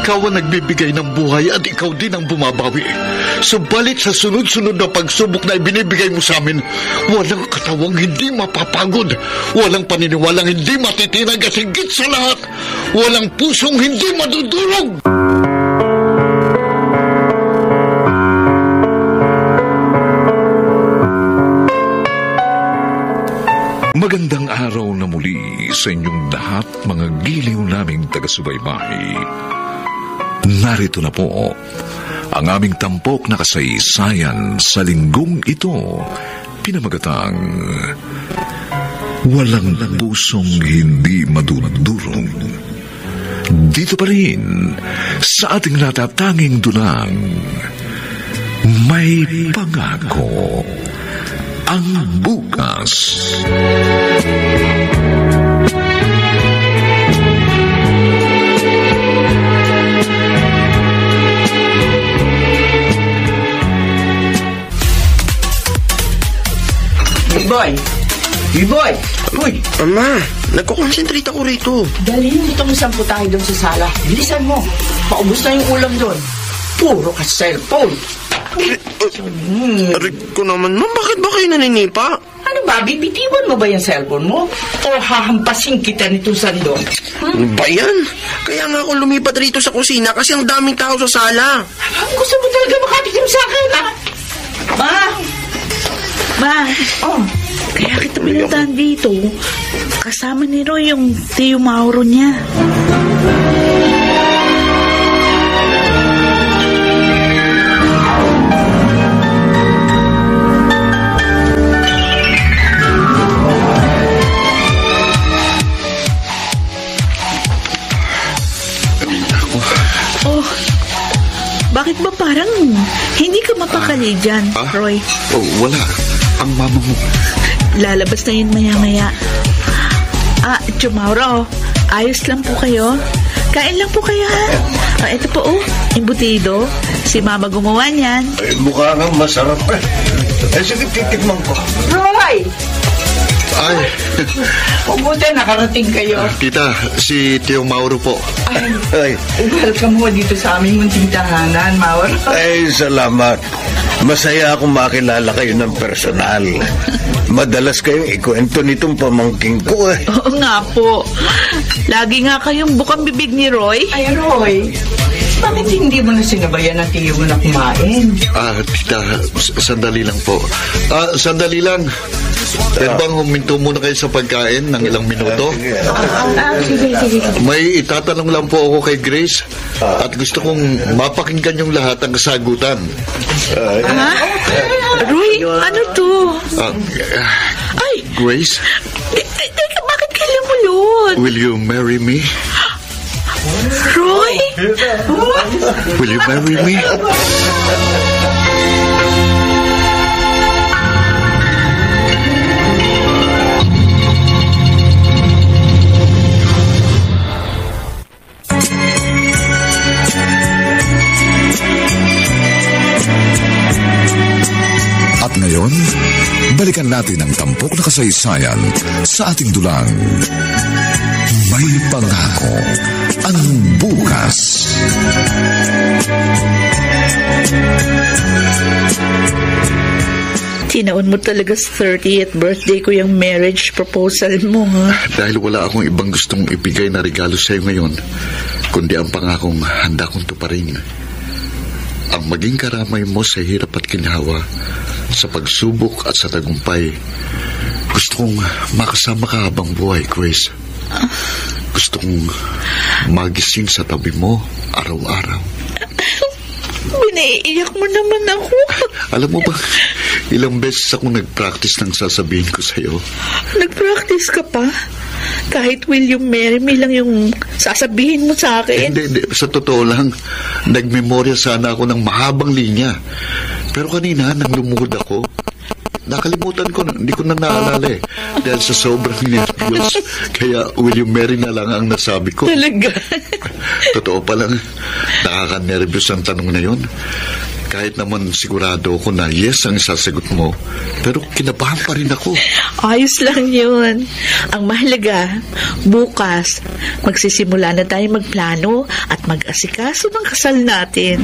Ikaw ang nagbibigay ng buhay at ikaw din ang bumabawi. Subalit sa sunod-sunod na pagsubok na ibinibigay mo sa amin, walang katawang hindi mapapagod, walang paniniwalang hindi matitinag at higit sa lahat, walang pusong hindi madudurog. Magandang araw na muli sa inyong lahat, mga giliw naming taga-subaybay. Narito na po ang aming tampok na kasaysayan sa linggong ito, pinamagatang Walang Pusong Hindi Madudurog. Dito pa rin sa ating natatanging dunang May Pangako Ang Bukas. Biboy! Biboy! Uy! Ama, nagkukonsentrate ako rito. Dali yung itong sampo tayo doon sa sala. Bilisan mo. Paubos na yung ulam doon. Puro ka cellphone. Arik ko naman, ma'am, bakit ba kayo naninipa? Ano ba, bibitiwan mo ba yung cellphone mo? O hahampasin kita nitong sandok? Hmm? Ba yan? Kaya nga ako lumipat rito sa kusina kasi ang daming tao sa sala. Gusto mo talaga makatikim sa akin, ha? Ma! Ma! Oh, kaya kita pinuntahan dito. Kasama ni Roy yung tiyo Mauro niya. Bakit ba parang hindi ka mapakali dyan, Roy? Oh, wala. Ang mama mo. Lalabas na yun maya-maya. Tiyo Mauro, ayos lang po kayo. Kain lang po kayo, ha? Ito po, imbutido. Si mama gumawa niyan. Ay, mukha nga masarap, eh. Eh, sige, titikman ko. Roy! Ay. Mabuti, nakarating kayo. Tita, si Tio Mauro po. Ay. Welcome mo dito sa aming munting tahanan, Mauro. Ay, salamat. Masaya akong makilala kayo ng personal. Madalas kayong ikwento nitong pamangking ko, eh. Oo nga po. Lagi nga kayong bukang bibig ni Roy. Ay, Roy. Bakit hindi mo na sinabayan ang tiyo mo na kumain? Tita, sandali lang po. Sandali lang. Pwede bang huminto muna kayo sa pagkain ng ilang minuto? Sige. May itatanong lang po ako kay Grace at gusto kong mapakinggan yung lahat ang kasagutan. Roy, ano to? Ay! Grace? Teka, bakit kailan mo yun? Will you marry me? Roy? Will you marry me? At ngayon, balikan natin ang tampok na kasaysayan sa ating dulang. May Pangako Ang Bukas. Tinaon mo talaga sa 30th birthday ko yung marriage proposal mo, ha? Dahil wala akong ibang gustong ibigay na regalo sa'yo ngayon, kundi ang pangakong handa kong tuparin. Ang maging karamay mo sa hirap at kinhawa, sa pagsubok at sa tagumpay. Gusto kong makasama ka habang buhay, Grace. Gusto kong magising sa tabi mo araw-araw. Binaiiyak mo naman ako. Alam mo ba, ilang beses akong nag-practice ng sasabihin ko sa'yo. Nag-practice ka pa? Kahit will you marry me lang yung sasabihin mo sa akin? Hindi. Sa totoo lang, nagmemorya sana ako ng mahabang linya. Pero kanina, nang lumuhod ako, nakalimutan ko, hindi ko na naalala, eh. Dahil sa sobrang nervous, kaya will you marry na lang ang nasabi ko. Talaga? Totoo palang, nakaka-nervous ang tanong na yun. Kahit naman sigurado ako na yes ang sasagot mo, pero kinabahan pa rin ako. Ayos lang yun. Ang mahalaga, bukas, magsisimula na tayo magplano at mag-asikaso ng kasal natin.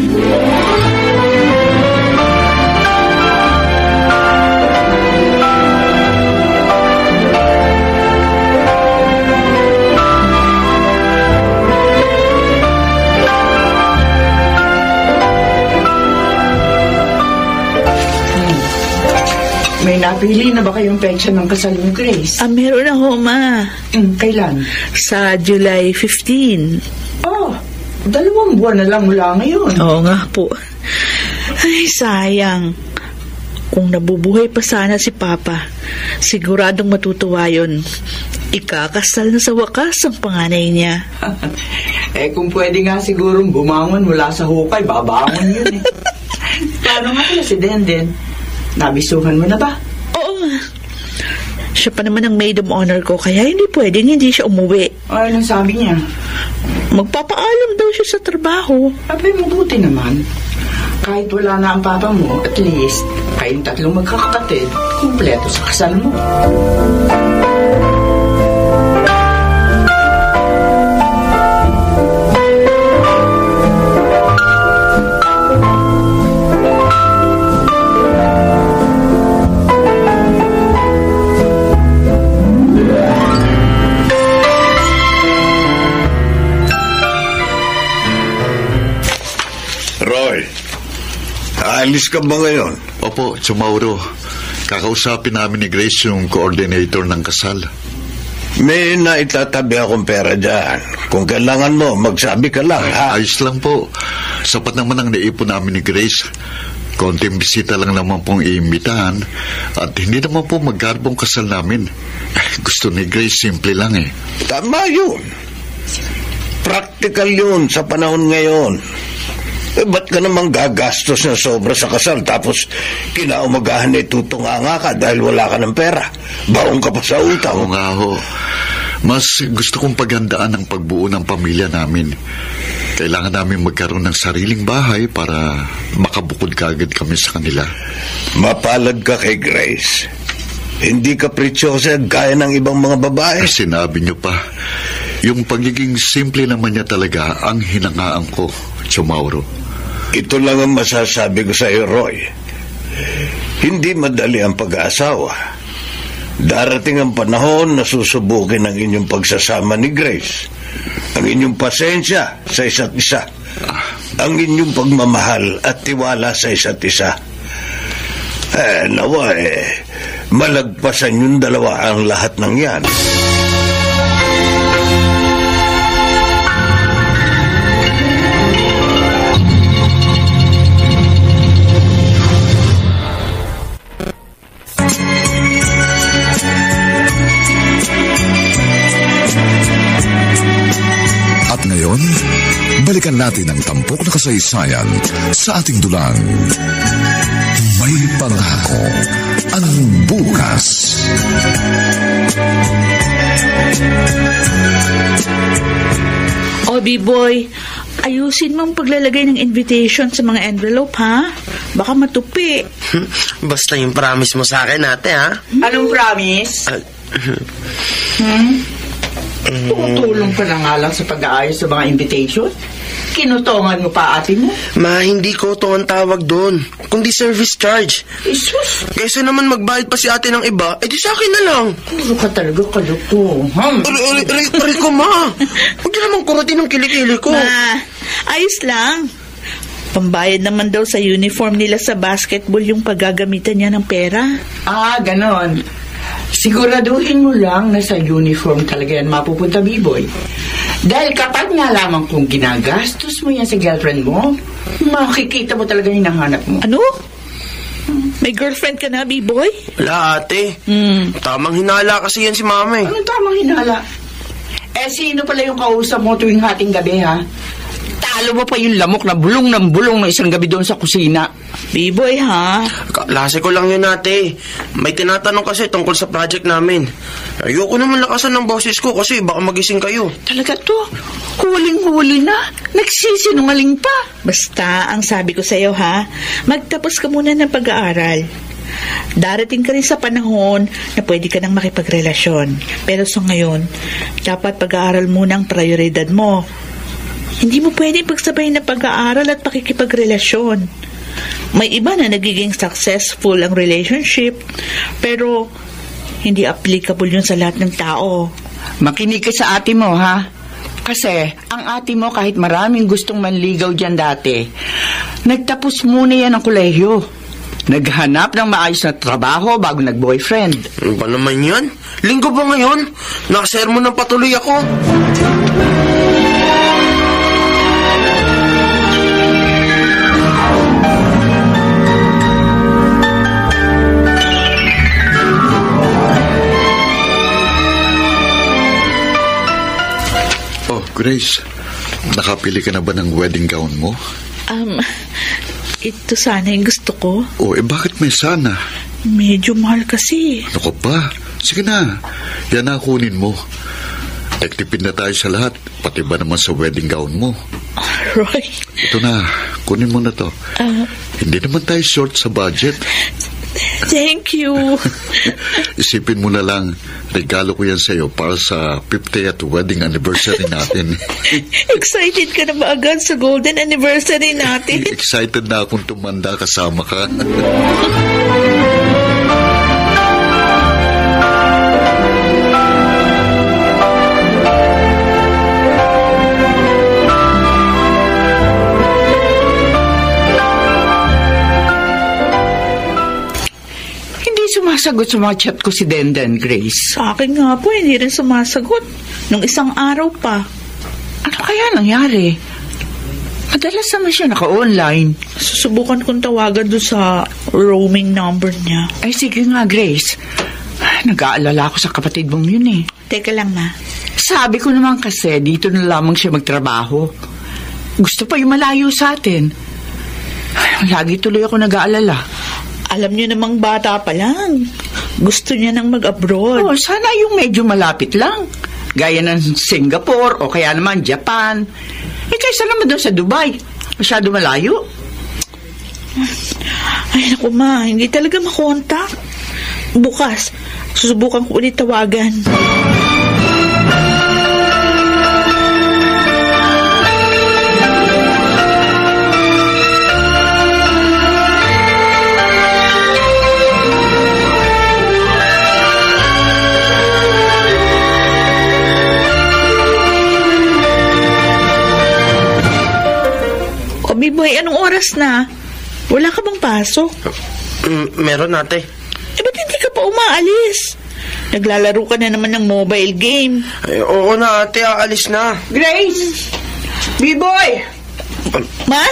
May napili na ba kayong petsa ng kasal ni Grace? Ah, meron ako, Ma. Kailan? Sa July 15. Oh, 2 buwan na lang mula ngayon. Oo nga po. Ay, sayang. Kung nabubuhay pa sana si Papa, siguradong matutuwa yun. Ikakasal na sa wakas ang panganay niya. Eh, kung pwede nga sigurong bumangon mula sa hukay, babangon yun eh. Paano nga kaya si Denden? Nabisuhan mo na ba? Oo nga. Siya pa naman ang maid of honor ko, kaya hindi pwedeng hindi siya umuwi. Ay, anong sabi niya? Magpapaalam daw siya sa trabaho. Abay, mabuti naman. Kahit wala na ang papa mo, at least, kayong tatlong magkakapatid, kumpleto sa kasal mo. Alis ka ba ngayon? Opo, si Mauro. Kakausapin namin ni Grace yung coordinator ng kasal. May naitatabi akong pera dyan. Kung kailangan mo, magsabi ka lang, ha? Ayos lang po. Sapat naman ang naipon namin ni Grace. Konting bisita lang naman pong iimbitahan. At hindi naman po magkarbong kasal namin. Gusto ni Grace, simple lang eh. Tama yun. Practical yun sa panahon ngayon. Eh, ba't ka namang gagastos na sobra sa kasal tapos kinaumagahan na itutunganga ka dahil wala ka ng pera? Baong ka pa sa utang. Oo nga ho. Mas gusto kong paghandaan ang pagbuo ng pamilya namin. Kailangan namin magkaroon ng sariling bahay para makabukod kaagad kami sa kanila. Mapalad ka kay Grace. Hindi ka kapritsyosa gaya ng ibang mga babae. Sinabi niyo pa. Yung pagiging simple naman niya talaga ang hinangaan ko, Mauro. Ito lang ang masasabi ko sa iyo, Roy. Hindi madali ang pag-aasawa. Darating ang panahon na susubukin ang inyong pagsasama ni Grace. Ang inyong pasensya sa isa't isa. Ang inyong pagmamahal at tiwala sa isa't isa. Eh, nawa eh, malagpasan yung dalawa ang lahat ng yan. Balikan natin ang tampok na kasaysayan sa ating dulang. May Pangako Ang Bukas. O, Biboy, ayusin mo ang paglalagay ng invitation sa mga envelope, ha? Baka matupi. Basta yung promise mo sa akin, ate, ha? Anong promise? Tumutulong ka na nga lang sa pag-aayos sa mga invitation? Kinutongan mo pa ate mo? Ma, hindi ko ito ang tawag doon, kundi service charge. Isus! Kaysa naman magbayad pa si ate ng iba, edi sa akin na lang. Puro ka talaga kaloko. Aray ko, ma. Huwag na naman kuratin ang kilikili ko. Ma, ayos lang. Pambayad naman daw sa uniform nila sa basketball yung paggagamitan niya ng pera. Ah, ganon. Siguraduhin mo lang na sa uniform talaga yan mapupunta, Biboy. Dahil kapag nalaman kong ginagastos mo yan sa girlfriend mo, makikita mo talaga yung hinahanap mo. Ano? May girlfriend ka na, Biboy? Wala, ate. Tamang hinala kasi yan si mama eh. Anong tamang hinala? Eh, sino pala yung kausap mo tuwing hating gabi, ha? Talo mo pa yung lamok na bulong ng bulong na isang gabi doon sa kusina. Biboy, ha? Lase ko lang yun, ate. May tinatanong kasi tungkol sa project namin. Ayoko naman lakasan ng boses ko kasi baka magising kayo. Talaga to? Huling-huli na. Nagsisinungaling pa. Basta, ang sabi ko sa'yo ha, magtapos ka muna ng pag-aaral. Darating ka rin sa panahon na pwede ka nang makipagrelasyon. Pero sa ngayon, dapat pag-aaral muna ang prioridad mo. Hindi mo pwede pagsabay na pag-aaral at pakikipagrelasyon. May iba na nagiging successful ang relationship, pero hindi applicable yun sa lahat ng tao. Makinig ka sa ate mo, ha? Kasi ang ate mo kahit maraming gustong manligaw dyan dati, nagtapos muna yan ang kolehiyo. Naghanap ng maayos na trabaho bago nag-boyfriend. Ano ba naman yan? Linggo ba ngayon? Nakasermon ng patuloy ako. Grace, nakapili ka na ba ng wedding gown mo? Ito sana yung gusto ko. Oh, bakit may sana? Medyo mahal kasi. Ano ka ba? Sige na, yan na kunin mo. Nagtipid na tayo sa lahat, pati ba naman sa wedding gown mo? Roy. Ito na, kunin mo na to. Hindi naman tayo short sa budget. Thank you. Isipin mo na lang, regalo ko yan sa'yo para sa 50th wedding anniversary natin. Excited ka na ba agad sa golden anniversary natin? Excited na akong tumanda kasama ka. Sumasagot sa mga chat ko si Denden, Grace. Sa akin nga po, hindi rin sumasagot. Nung isang araw pa. Ano kaya nangyari? Madalas naman siya naka-online. Susubukan kong tawagan doon sa roaming number niya. Ay, sige nga, Grace. Nag-aalala ako sa kapatid mong yun eh. Teka lang, Ma. Sabi ko naman kasi, dito na lamang siya magtrabaho. Gusto pa yung malayo sa atin. Lagi tuloy ako nag-aalala. Alam niyo namang bata pa lang. Gusto niya nang mag-abroad. Oh, sana yung medyo malapit lang. Gaya ng Singapore o kaya naman Japan. Kaysa naman doon sa Dubai. Masyado malayo. Ay, naku ma, hindi talaga makontak. Bukas, susubukan ko ulit tawagan. Biboy, anong oras na? Wala ka bang pasok? Meron, ate. Eh, ba't hindi ka pa umaalis? Naglalaro ka na naman ng mobile game. Ay, oo na, ate. Aalis na. Grace! Biboy! Ma?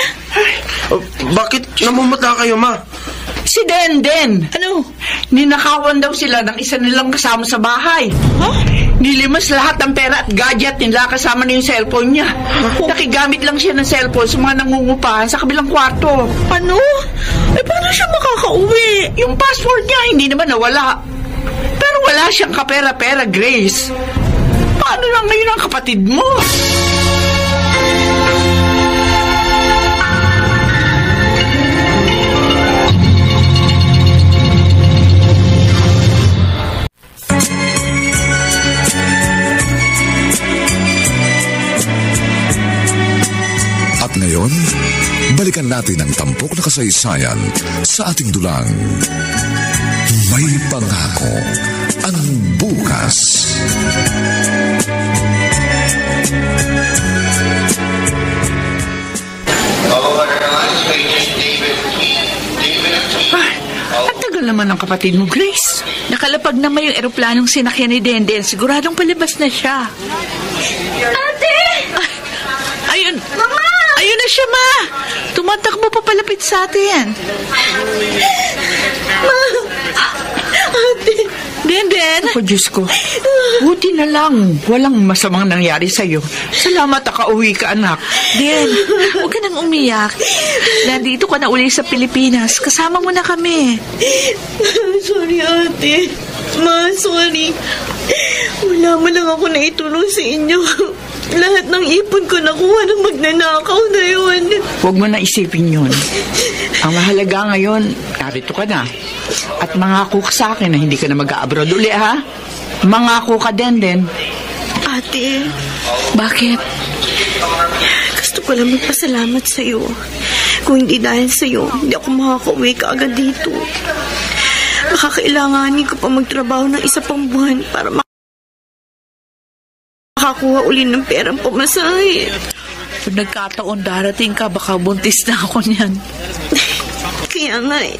Bakit namumutla kayo, ma? Si Denden. Ano? Ninakawan daw sila ng isa nilang kasama sa bahay. Huh? Nilimas lahat ng pera at gadget nila kasama na yung cellphone niya. Huh? Nakigamit lang siya ng cellphone sa mga nangungupahan sa kabilang kwarto. Ano? Eh, paano siya makakauwi? Yung password niya hindi naman nawala. Pero wala siyang kapera-pera, Grace. Paano lang ngayon ang kapatid mo? Ngayon, balikan natin ang tampok na kasaysayan sa ating dulang. May pangako ang bukas. Ang tagal naman ng kapatid mo, Grace. Nakalapag na may yung eroplanong sinakyan ni Denden. Siguradong palibas na siya. Ate! Ayun! Mama! Ayun na siya, ma! Tumatakbo pa palapit sa atin. Ma! Ate! Denden! Ako, Diyos ko. Buti na lang. Walang masamang nangyari sa'yo. Salamat, nakauwi ka, anak. Den, huwag ka nang umiyak. Nandito ka na uli sa Pilipinas. Kasama mo na kami. Sorry, ate. Ma, sorry. Wala man lang ako na itulong sa inyo. Lahat ng ipon ko nakuha ng magnanakaw na yun. Huwag mo na isipin yun. Ang mahalaga ngayon, narito ka na. At mangako ka sa akin na hindi ka na mag-a-abroad uli, ha? Mangako ka, Denden. Ate, bakit? Gusto ko lang magpasalamat sa'yo. Kung hindi dahil sa'yo, hindi ako makaka-uwi ka agad dito. Makakailanganin ko pa magtrabaho ng isa pang buwan para makakuha uli ng perang pumasahe. Pag nagkataon darating ka, baka buntis na ako niyan. Kaya nga eh.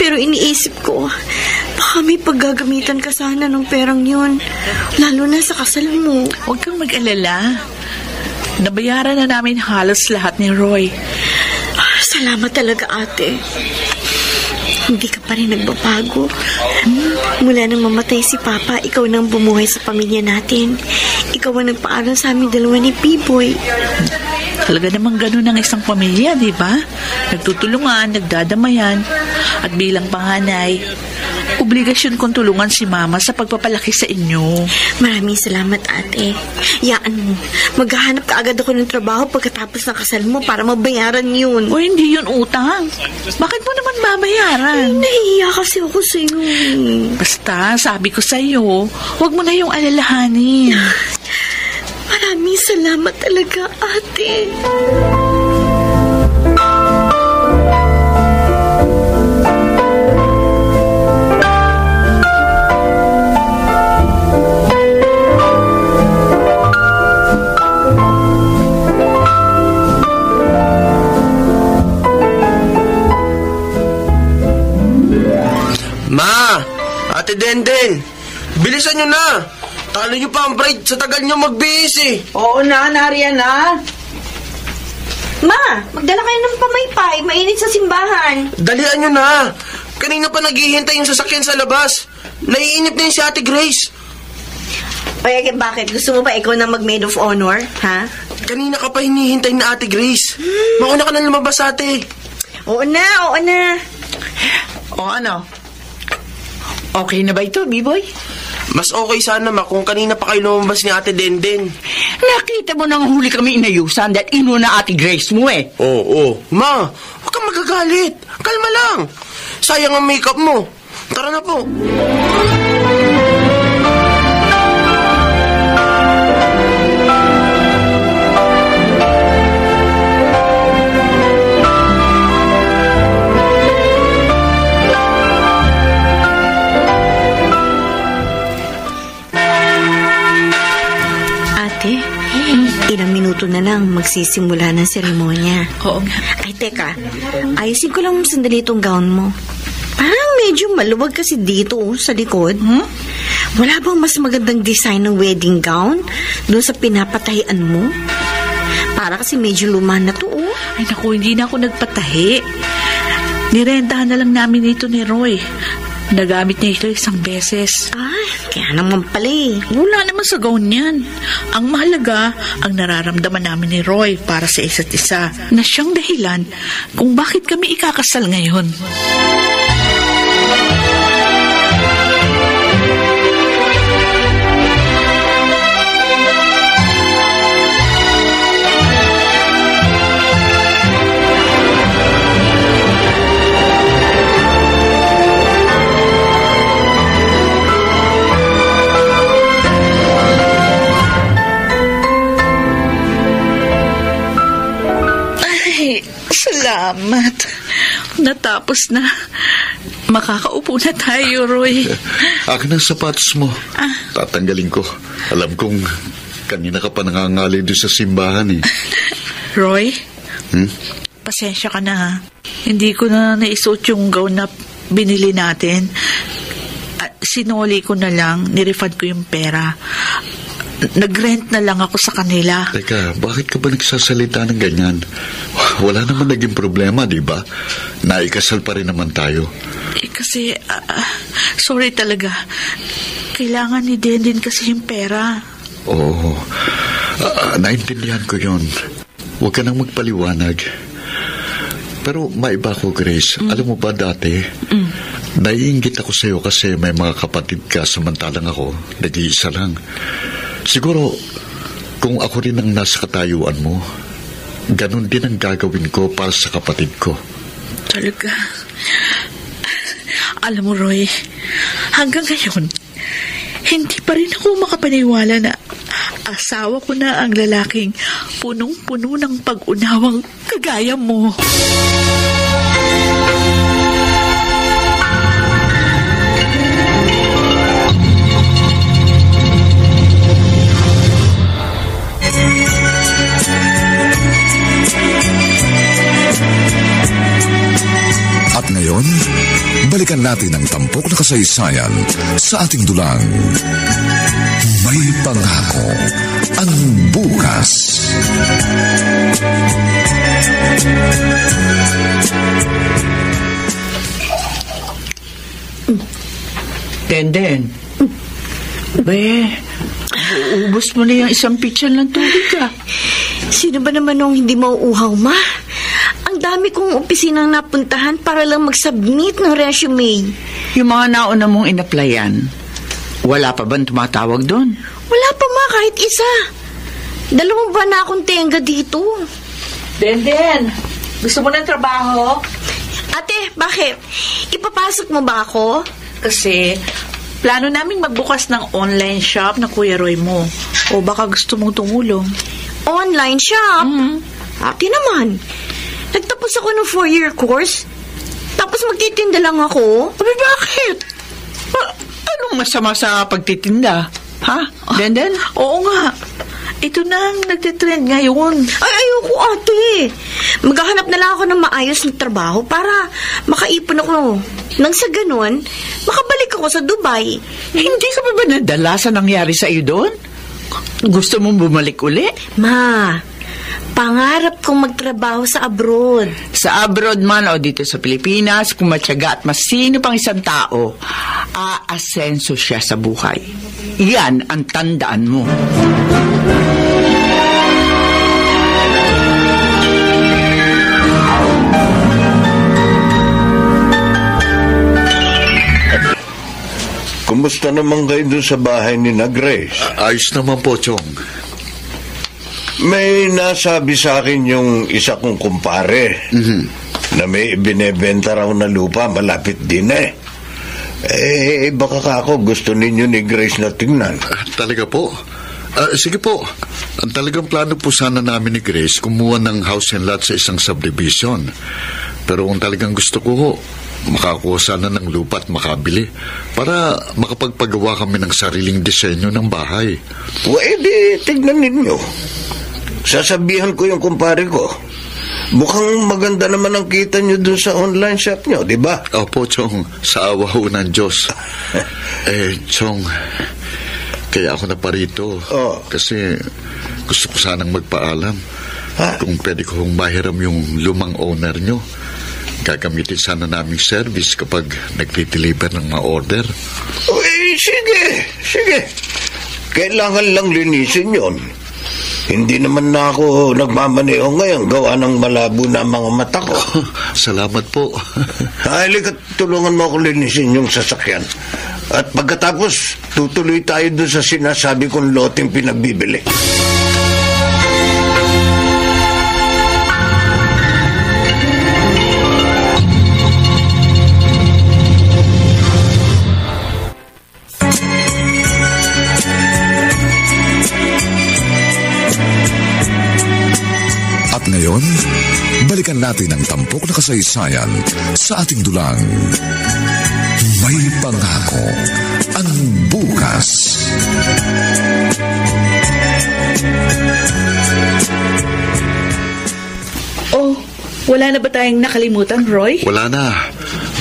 Pero iniisip ko, baka may paggagamitan ka sana ng perang yun, lalo na sa kasal mo. Huwag kang mag-alala. Nabayaran na namin halos lahat ni Roy. Ah, salamat talaga, ate. Hindi ka pa rin nagbabago. Mula nang mamatay si Papa, ikaw nang bumuhay sa pamilya natin. Ikaw ang nagpaaral sa aming dalawa ni Biboy. Talaga namang ganun ang isang pamilya, di ba? Nagtutulungan, nagdadamayan. At bilang panganay, obligasyon kong tulungan si Mama sa pagpapalaki sa inyo. Maraming salamat, ate. Yaan mo, maghahanap ka agad ako ng trabaho pagkatapos ng kasal mo para mabayaran yun. O hindi yun utang. Bakit mo naman babayaran? Ay, nahiya kasi ako sa'yo. Basta, sabi ko sa'yo, huwag mo na yung alalahanin. Maraming salamat talaga, ate. Ate Denden, bilisan nyo na. Talo nyo pa ang bride sa tagal nyo magbihis eh. Oo na, nariyan na. Ma, magdala kayo ng pamaypay. Mainit sa simbahan. Dalian nyo na. Kanina pa naghihintay yung sasakyan sa labas. Naiinip na yun si Ate Grace. Oye, bakit? Gusto mo pa ikaw na mag-maid of honor? Ha? Kanina ka pa hinihintay na Ate Grace. Mauna ka na lumabas, ate. Oo na, oo na. O ano? Okay na ba ito, Biboy? Mas okay sana, ma, kung kanina pa kayo lumabas ni Ate Denden. Nakita mo nang huli kami inayusan dahil inuna Ate Grace mo eh. Oo. Ma, huwag kang magagalit. Kalma lang. Sayang ang makeup mo. Tara na po. Ilang minuto na lang magsisimula ng seremonya. Oo nga. Ay, teka. Ayusin ko lang sandali itong gown mo. Parang medyo maluwag kasi dito sa likod. Hmm? Wala bang mas magandang design ng wedding gown doon sa pinapatahian mo? Para kasi medyo luma na to, oh. Ay, naku, hindi na ako nagpatahi. Nirentahan na lang namin ito ni Roy. Nagamit niya ito isang beses. Ay, kaya naman pala eh. Wala naman sa gown niyan. Ang mahalaga, ang nararamdaman namin ni Roy para sa isa't isa na siyang dahilan kung bakit kami ikakasal ngayon. Salamat. Natapos na. Makakaupo na tayo, Roy. Akin ang sapatos mo. Ah. Tatanggalin ko. Alam kong kanina ka pa nangangalay doon sa simbahan eh. Roy? Pasensya ka na ha. Hindi ko na naisuot yung gown na binili natin. Sinoli ko na lang. Nirefund ko yung pera. Nag-rent na lang ako sa kanila. Teka, bakit ka ba nagsasalita ng ganyan? Wala naman naging problema, di ba? Naikasal pa rin naman tayo. Eh kasi, sorry talaga. Kailangan ni Denden kasi yung pera. Oo, naintindihan ko yun. Huwag ka nang magpaliwanag. Pero maiba ko, Grace. Alam mo ba dati, naiinggit ako sa'yo kasi may mga kapatid ka, samantalang ako, nag-iisa lang. Siguro, kung ako rin ang nasa katayuan mo, ganun din ang gagawin ko para sa kapatid ko. Talaga. Alam mo, Roy, hanggang ngayon, hindi pa rin ako makapaniwala na asawa ko na ang lalaking punong-puno ng pag-unawang kagaya mo. At ngayon, balikan natin ang tampok na kasaysayan sa ating dulang. May Pangako Ang Bukas. Denden. Be, ubos mo na yung isang pitsan ng tubig ka. Sino ba naman nung hindi mauuhaw, ma? Ang dami kong opisinang napuntahan para lang mag-submit ng resume. Yung mga nauna mong in-applyan, wala pa bang tumatawag doon? Wala pa, ma, kahit isa. 2 ba na akong tenga dito? Denden, gusto mo ng trabaho? Ate, bakit? Ipapasok mo ba ako? Kasi plano namin magbukas ng online shop na Kuya Roy mo. O baka gusto mong tumulong. Online shop? Ate naman. Nagtapos ako ng 4-year course, tapos magtitinda lang ako. Abi, bakit? Anong masama sa pagtitinda? Ha? Denden? Oo nga. Ito na ang nagtitrend ngayon. Ay, ayoko, ate. Maghahanap na lang ako ng maayos na trabaho para makaipon ako. Nang sa ganun, makabalik ako sa Dubai. Hindi ka ba nadala sa nangyari sa iyo doon? Gusto mong bumalik uli? Ma, pangarap kong magtrabaho sa abroad. Sa abroad man o dito sa Pilipinas, kumatyaga at masino pang isang tao, aasenso siya sa buhay. Iyan ang tandaan mo. Kumusta naman kayo doon sa bahay ni na Grace? Ayos naman po, Chong. May nasabi sa akin yung isa kong kumpare na may binebenta raw na lupa malapit din eh. Eh, baka ako gusto ninyo ni Grace na tingnan. Talaga po? Sige po. Ang talagang plano po sana namin ni Grace, kumuha ng house and lot sa isang subdivision. Pero kung talagang gusto ko ho, makakuha sana ng lupa at makabili para makapagpagawa kami ng sariling disenyo ng bahay. Well, edi, tignan ninyo. Sasabihan ko yung kumpare ko. Mukhang maganda naman ang kita nyo dun sa online shop nyo, di ba? Opo, Chong. Sa awa ho ng Diyos. Chong, kaya ako na parito. Oh. Kasi gusto ko sanang magpaalam. Ha? Kung pwede kong mahiram yung lumang owner nyo. Gagamitin sana naming service kapag nagtitiliber ng mga order. Uy, sige, sige. Kailangan lang linisin yon. Hindi naman na ako nagmamaneho ngayon. Gawa ng malabo na mga mata ko. Salamat po. Halika, tulungan mo ako linisin yung sasakyan. At pagkatapos, tutuloy tayo doon sa sinasabi kong loteng pinagbibili. Ngayon, balikan natin ang tampok na kasaysayan sa ating dulang. May Pangako Ang Bukas. Oh, wala na ba tayong nakalimutan, Roy? Wala na.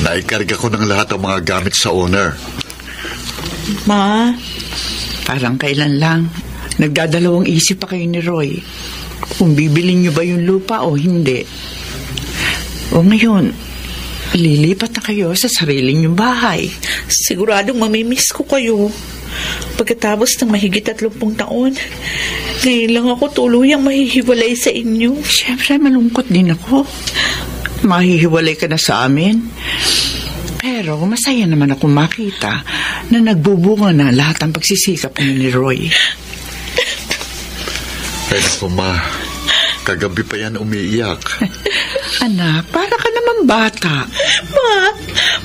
Naikarga ko ng lahat ang mga gamit sa owner. Ma, parang kailan lang. Nagdadalawang isip pa kayo ni Roy. Kung bibilin nyo ba yung lupa o hindi. O ngayon, lilipat na kayo sa sariling yung bahay. Siguradong mamimiss ko kayo. Pagkatapos ng mahigit 30 taon, ngayon lang ako tuluyang mahihiwalay sa inyo. Siyempre, malungkot din ako. mahihiwalay ka na sa amin. Pero masaya naman ako makita na nagbubunga na lahat ang pagsisikap ni Roy. Pero po, Ma, kagabi pa yan umiiyak. Anak, para ka naman bata. Ma,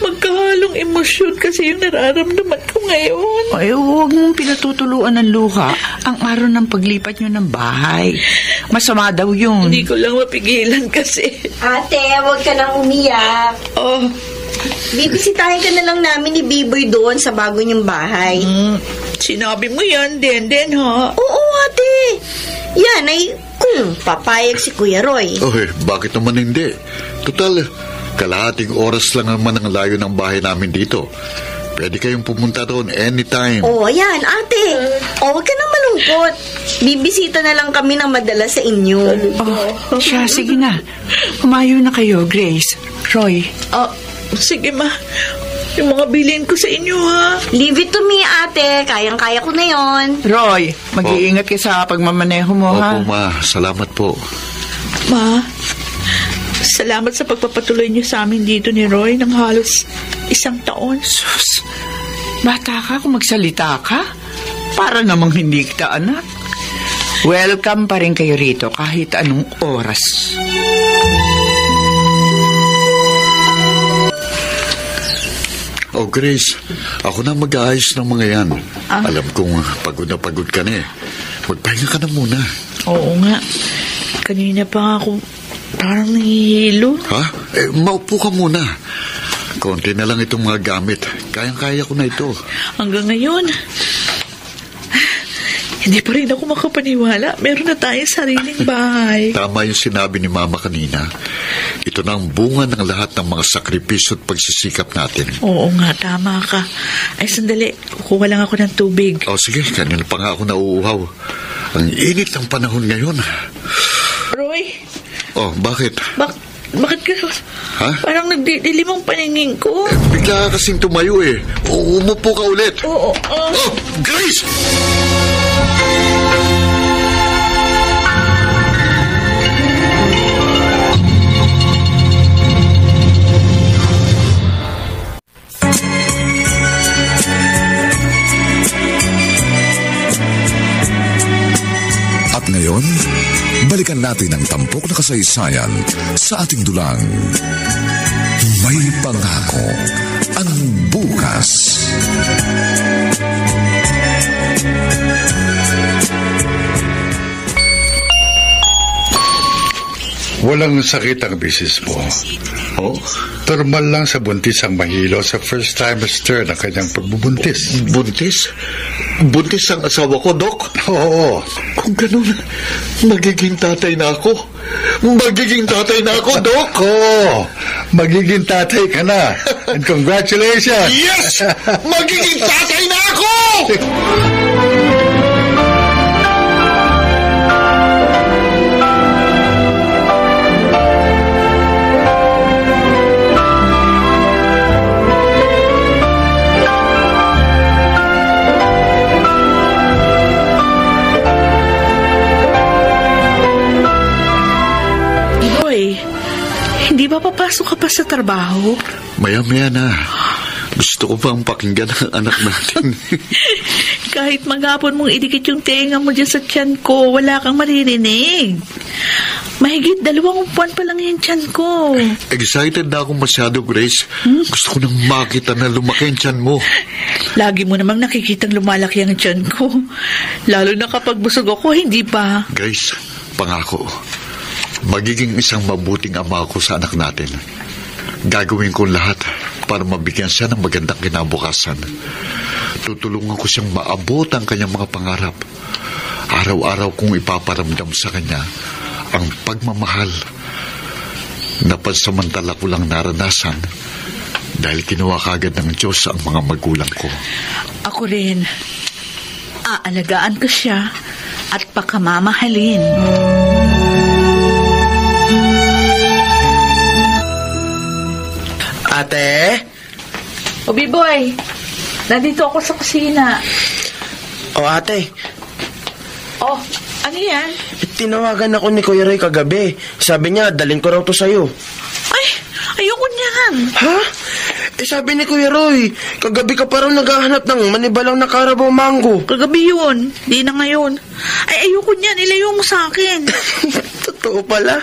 magkahalong emosyon kasi yung nararamdaman ko ngayon. Ay, huwag mong pinatutuluan ng luha ang araw ng paglipat nyo ng bahay. Masama daw yun. Hindi ko lang mapigilan kasi. Ate, huwag ka nang umiyak. Oh. Bibisitahin ka na lang namin ni Biboy doon sa bago niyong bahay. Sinabi mo yan, Denden, ha? Oo, ate. Yan ay kung papayag si Kuya Roy. Oy, bakit naman hindi? Total, kalahating oras lang naman ang layo ng bahay namin dito. Pwede kayong pumunta doon anytime. Oo, yan, ate. O, huwag ka nang malungkot. Bibisita na lang kami ng madalas sa inyo. Oh, siya, sige na. Umayo na kayo, Grace. Roy. Sige, Ma. Yung mga bilhin ko sa inyo, ha? Leave it to me, ate. Kayang-kaya ko na yon. Roy, mag-iingat ka sa pagmamaneho mo, ha? Opo, Ma. Salamat po. Ma, salamat sa pagpapatuloy niyo sa amin dito ni Roy ng halos 1 taon. Sus, bata ka kung magsalita ka? Para namang hindi kita, anak. Welcome pa rin kayo rito kahit anong oras. Oh, Grace, ako na mag-aayos ng mga yan. Alam kong pagod na pagod ka na eh. Magpahinga ka na muna. Oo nga. Kanina pa ako parang nangihilo. Ha? Eh, maupo ka muna. Konti na lang itong mga gamit. Kayang-kaya ko na ito. Hanggang ngayon, hindi pa rin ako makapaniwala. Meron na tayong sariling bahay. Tama yung sinabi ni Mama kanina. Ito na ang bunga ng lahat ng mga sakripisyo at pagsisikap natin. Oo nga, tama ka. Ay, sandali. Kukuha lang ako ng tubig. O, sige. Kanina pa nga ako nauuhaw. Ang init ng panahon ngayon. Roy! Oh, bakit? Bakit ka? Ha? Parang nagdidilim ang paningin ko. Eh, bigla ka kasing tumayo eh. Umupo ka ulit. Oo. Oh, Grace! Ngayon, balikan natin ang tampok na kasaysayan sa ating dulang. May Pangako Ang Bukas. Walang sakit ang bisis mo. Oh? Normal lang sa buntis ang mahilo sa first trimester na kanyang pagbubuntis. Buntis? Buntis ang asawa ko, Dok? Oo. Kung ganun, magiging tatay na ako. Magiging tatay na ako, Dok! Oo. Magiging tatay ka na. And congratulations! Yes! Magiging tatay na ako! Hindi ba papasok ka pa sa trabaho? Maya-maya na. Gusto ko pang pakinggan ang anak natin. Kahit maghapon mong idikit yung tenga mo dyan sa tiyan ko, wala kang maririnig. Mahigit 2 buwan pa lang yung tiyan ko. Excited na akong masyado, Grace. Gusto ko nang makita na lumaki ang tiyan mo. Lagi mo namang nakikitang lumalaki ang tiyan ko. Lalo na kapag busog ako, hindi ba? Grace, pangako. Magiging isang mabuting ama ko sa anak natin. Gagawin ko lahat para mabigyan siya ng magandang kinabukasan. Tutulungan ko siyang maabot ang kanyang mga pangarap. Araw-araw kong ipaparamdam sa kanya ang pagmamahal na pansamantala ko lang naranasan dahil kinuha kagad ng Diyos ang mga magulang ko. Ako rin. Aalagaan ko siya at pakamamahalin. Ate? O, Biboy, nandito ako sa kusina. O, ate. O, ano yan? Tinawagan ako ni Kuya Roy kagabi. Sabi niya, dalhin ko raw to sa'yo. Ay, Ayoko niyan. Ha? Eh sabi ni Kuya Roy, kagabi ka pa rin naghahanap ng manibalang na Carabao Mango. Kagabi yun, di na ngayon. Ay ayoko niyan, ilayo mo sa akin. Totoo pala.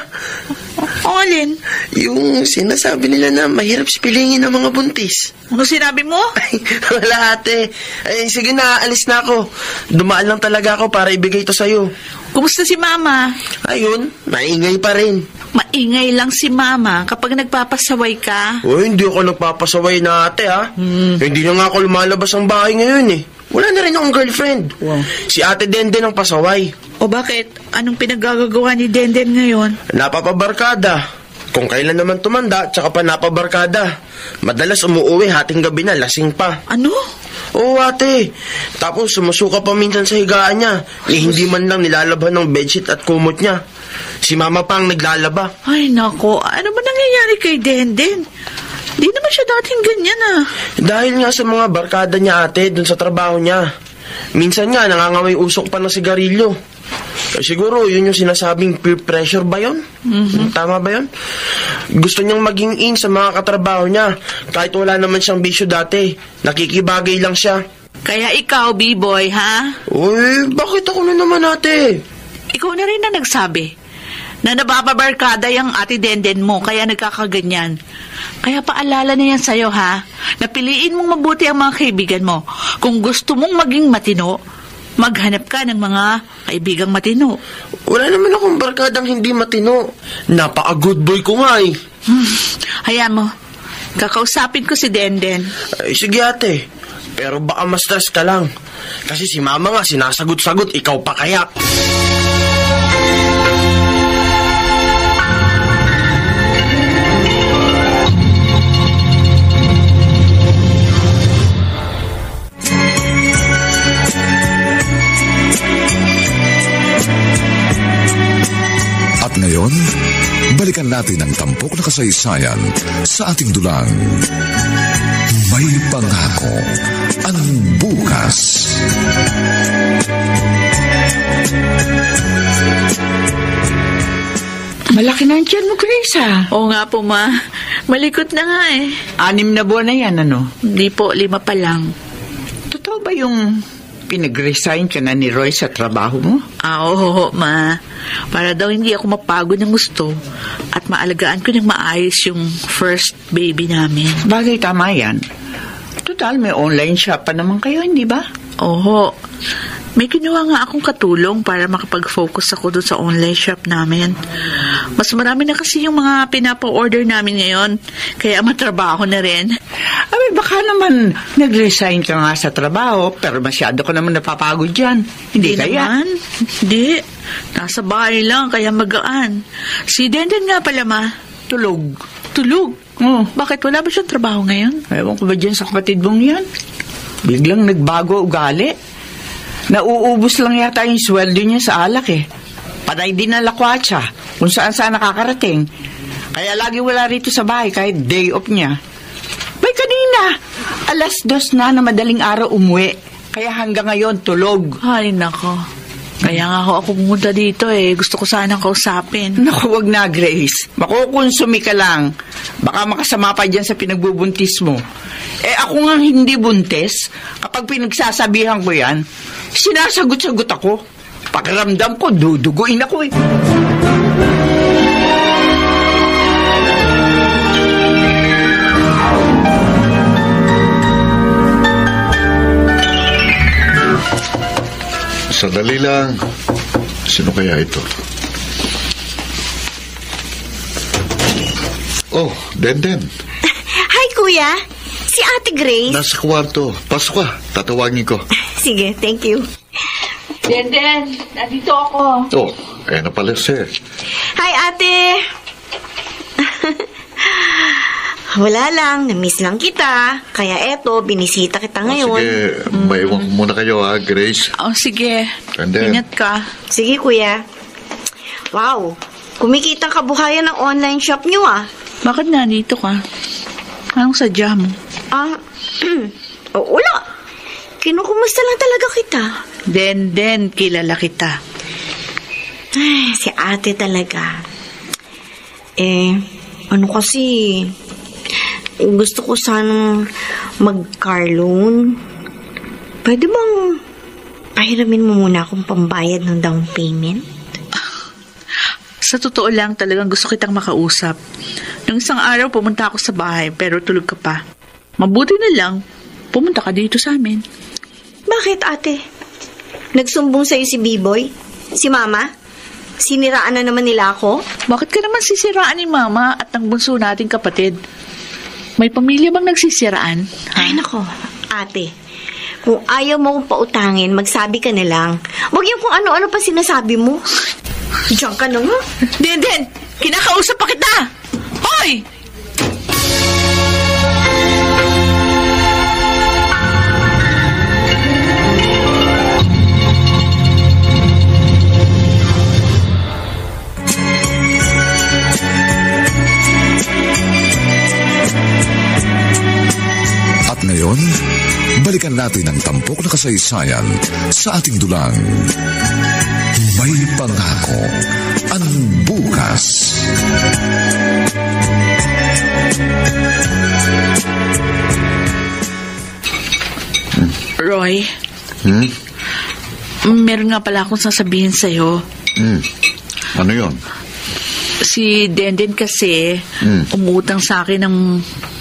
Alin? Yung sinasabi nila na mahirap sipilingin ang mga buntis. Ano sinabi mo? Ay, wala ate. Ay, sige na, alis na ako. Dumaan lang talaga ako para ibigay ito sa'yo. Kumusta si Mama? Ayun, maingay pa rin. Maingay lang si Mama kapag nagpapasaway ka. Uy, hindi ako nagpapasaway na ate ha. Hindi na nga ako lumalabas ng bahay ngayon eh. Wala na rin akong girlfriend. Wow. Si ate Denden ang pasaway. O bakit? Anong pinaggagawa ni Denden ngayon? Napapabarkada. Kung kailan naman tumanda, tsaka pa napabarkada. Madalas umuwi hating gabi na, lasing pa. Ano? Oo ate. Tapos sumusuka pa minsan sa higaan niya. Eh, hindi man lang nilalabhan ng bedsheet at kumot niya. Si Mama pa ang naglalaba. Ay nako, ano ba nangyayari kay Denden? Di naman siya dating ganyan ah. Dahil nga sa mga barkada niya ate, dun sa trabaho niya. Minsan nga nangangaway usok pa ng sigarilyo. Siguro yun yung sinasabing peer pressure ba yun? Tama ba yun? Gusto niyang maging in sa mga katrabaho niya. Kahit wala naman siyang bisyo dati. Nakikibagay lang siya. Kaya ikaw, B-boy, ha? Uy, bakit ako na naman ate? Ikaw na rin na nagsabi na nababarkada yung ate Denden mo, kaya nagkakaganyan. Kaya paalala na yan sa'yo, ha? Napiliin mong mabuti ang mga kaibigan mo. Kung gusto mong maging matino, maghanap ka ng mga kaibigang matino. Wala naman akong barkadang hindi matino. Napaka-good boy ko nga, eh. Hayaan mo, kakausapin ko si Denden. Ay, sige, ate. Pero baka ma-stress ka lang. Kasi si Mama nga sinasagot-sagot, ikaw pa kaya. Ngayon, balikan natin ang tampok na kasaysayan sa ating dulang. May Pangako Ang Bukas. Malaki na ang tiyan mo, Grace, ha? Oo nga po, Ma. Malikot na nga, eh. 6 na buwan na yan, ano? Hindi po, 5 pa lang. Totoo ba yung pinag-resign ka na ni Roy sa trabaho mo? Oo, Ma. Para daw hindi ako mapagod ng gusto at maalagaan ko ng maayos yung first baby namin. Bagay, tama yan. Total, may online shop pa naman kayo, hindi ba? Oo. May kinuha nga akong katulong para makapag-focus ako doon sa online shop namin. Mas marami na kasi yung mga pinapa-order namin ngayon, kaya matrabaho na rin. Abay, baka naman nag-resign ka nga sa trabaho, pero masyado ka naman napapagod dyan. Hindi kaya? Naman. Hindi. Nasa bahay lang, kaya magaan. Si Denden nga pala, Ma. Tulog. Tulog? Oo. Bakit? Wala ba siyang trabaho ngayon? Ewan ko ba dyan sa kapatid mong yan? Biglang nagbago ugali. Nauubos lang yata yung sweldo niya sa alak eh. Patay din ang lakwatsa kung saan-saan nakakarating. Kaya lagi wala rito sa bahay kahit day off niya. May kanina, 2:00 na na madaling araw umuwi. Kaya hanggang ngayon, tulog. Ay, nako. Kaya nga ako pumunta dito eh. Gusto ko sanang kausapin. Naku, wag na, Grace. Makukonsumi ka lang. Baka makasama pa dyan sa pinagbubuntis mo. Eh, ako nga hindi buntis. Kapag pinagsasabihan ko yan, sinasagot-sagot ako. Pakiramdam ko, duduguin ako eh. Sadali lang. Sino kaya ito? Oh, Denden. Hi, Kuya. Si Ate Grace. Nasa kwarto. Pasok ka. Tatawagin ko. Sige, thank you. Denden, nandito ako. Oh, ayan na pala siya. Hi, Ate. Wala lang. Namiss lang kita. Kaya eto, binisita kita ngayon. Sige, maiwan ko muna kayo ha, Grace. Oh, sige. Ingat ka. Sige, Kuya. Wow, kumikita ang kabuhayan ng online shop niyo ah. Bakit nandito ka? Anong sadya mo? Ah, wala. Kinukumusta lang talaga kita. Denden, kilala kita. Ay, si ate talaga. Eh, ano kasi, Gusto ko sanang mag-car loan. Pwede bang pahiramin mo muna akong pambayad ng down payment? Sa totoo lang, talagang gusto kitang makausap. Nung isang araw, pumunta ako sa bahay, pero tulog ka pa. Mabuti na lang, pumunta ka dito sa amin. Bakit, ate? Nagsumbong sa'yo si Biboy? Si Mama? Siniraan na naman nila ako? Bakit ka naman sisiraan ni Mama at ng bunso nating kapatid? May pamilya bang nagsisiraan? Ha? Ay, nako, ate. Kung ayaw mo akong pautangin, magsabi ka na lang. Huwag yung kung ano-ano pa sinasabi mo. Diyan ka na nga. Denden, kinakausap pa kita! Hoy! At ngayon, balikan natin ang tampok na kasaysayan sa ating dulang. May Pangako Ang Bukas. Roy, meron nga pala akong sasabihin sa'yo. Ano yun? Si Denden kasi umutang sa akin ng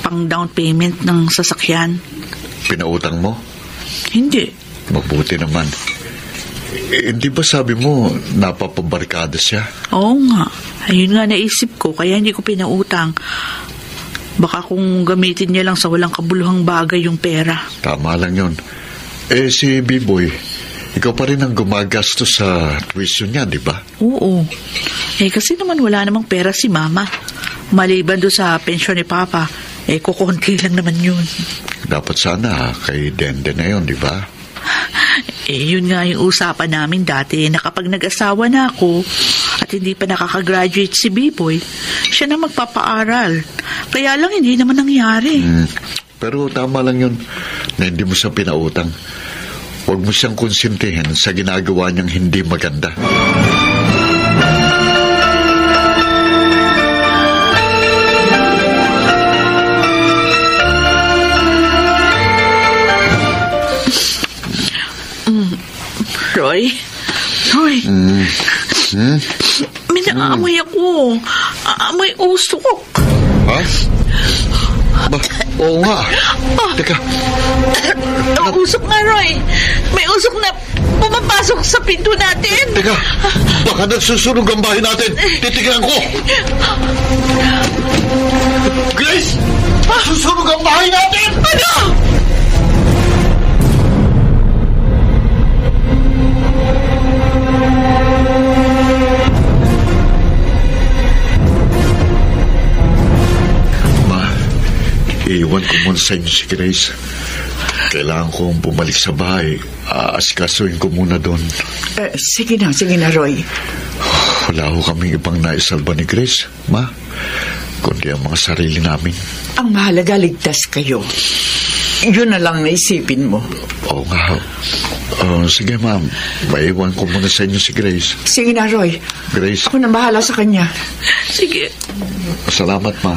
pang-down payment ng sasakyan. Pinautang mo? Hindi. Mabuti naman. Hindi ba sabi mo napapabarkada siya? Oo nga. Ayun nga naisip ko, kaya hindi ko pinautang. Baka kung gamitin niya lang sa walang kabuluhang bagay yung pera. Tama lang yun. Eh si Biboy, ikaw pa rin ang gumagasto sa tuition niya, di ba? Oo. Eh kasi naman wala namang pera si Mama. Maliban doon sa pensyon ni Papa, eh kukunti lang naman yun. Dapat sana kay Denden na yun, di ba? Eh, yun nga yung usapan namin dati na kapag nag-asawa na ako at hindi pa nakakagraduate si Biboy, siya na magpapaaral. Kaya lang hindi naman nangyari. Pero tama lang yun na hindi mo siya pinautang. Huwag mo siyang konsintihin sa ginagawa niyang hindi maganda. Roy? Roy? May naaamoy ako. May usok. Ha? Oo nga. Teka. May usok nga, Roy. May usok na pumapasok sa pinto natin. Teka. Baka nagsusunog ang bahay natin. Titignan ko. Grace! Susunog ang bahay natin! Ano? Iiwan ko muna sa inyo si Grace. Kailangan kong bumalik sa bahay. Aasikasuhin ko muna doon. Sige na, Roy. Wala ko kaming ibang naisalba ni Grace, Ma. Kundi ang mga sarili namin. Ang mahalaga, ligtas kayo. Yun na lang naisipin mo. Oo nga. Sige, Ma'am. Maiiwan ko muna sa inyo si Grace. Sige na, Roy. Grace. Ako na bahala sa kanya. Sige. Salamat, Ma.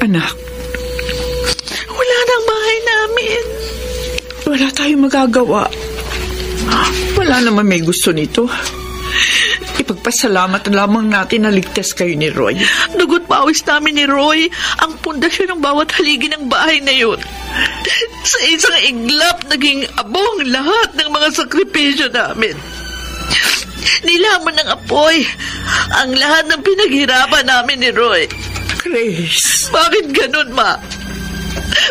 Anak, wala nang bahay namin. Wala tayong magagawa. Wala naman may gusto nito. Ipagpasalamat lamang natin na ligtas kayo ni Roy. Dugot pawis namin ni Roy ang pundasyon ng bawat haligi ng bahay na yun. Sa isang iglap, naging abong lahat ng mga sakripisyo namin. Nilaman ng apoy ang lahat ng pinaghirapan namin ni Roy. Grace. Bakit ganun, Ma?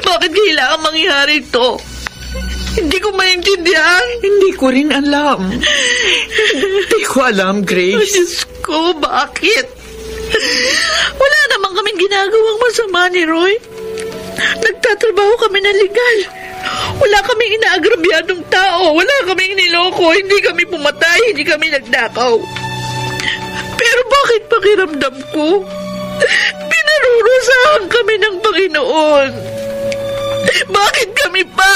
Bakit kailangan mangyari ito? Hindi ko maintindihan. Hindi ko rin alam. Hindi ko alam, Grace. Oh, Diyos ko, bakit? Wala naman kaming ginagawang masama ni Roy. Nagtatrabaho kami na legal. Wala kaming inaagrabyadong tao. Wala kaming niloko. Hindi kami pumatay. Hindi kami nagdakaw. Pero bakit pakiramdam ko? Pinarurusahan kami ng Panginoon. Bakit kami pa?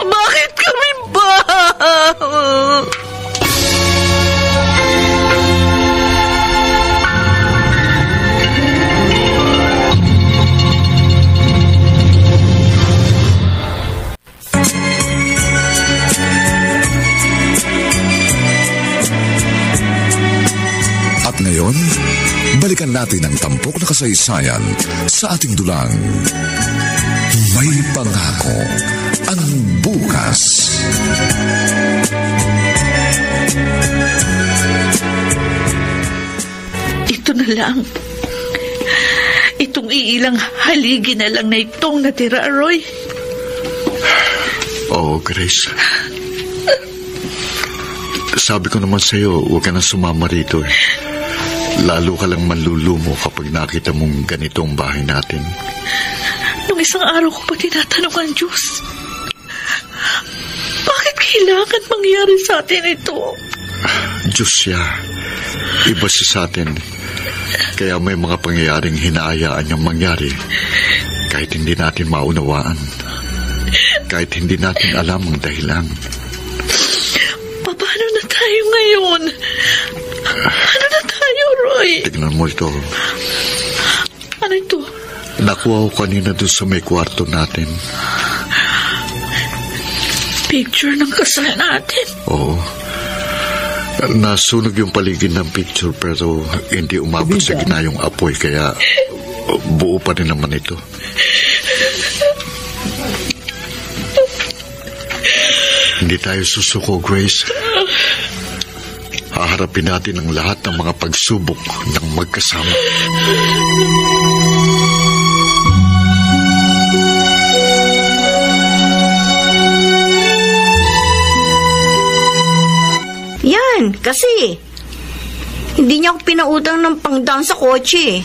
Bakit kami pa? balikan natin ang tampok na kasaysayan sa ating dulang. May pangako ang bukas. Ito na lang. Itong iilang haligi na lang na itong natira, Roy. Oh, Grace. Sabi ko naman sa'yo, huwag ka na sumama rito eh. Lalo ka lang manlulumo kapag nakita mong ganito ang bahay natin. Nung isang araw ko pa tinatanong ang Diyos, bakit kailangan mangyari sa atin ito? Diyos siya. Iba siya sa atin. Kaya may mga pangyayaring hinaayaan niyang mangyari kahit hindi natin maunawaan. Kahit hindi natin alam ang dahilan. Paano na tayo ngayon? Ano na tayo, Roy? Tignan mo ito. Ano ito? Nakuha ko kanina doon sa may kwarto natin. Picture ng kasal natin? Oo. Nasunog yung paligid ng picture pero hindi umabot sa ginayong apoy kaya buo pa rin naman ito. Hindi tayo susuko, Grace. Haharapin natin ang lahat ng mga pagsubok ng magkasama. Yan, kasi hindi niya ako pinautang ng pangdaan sa kotse.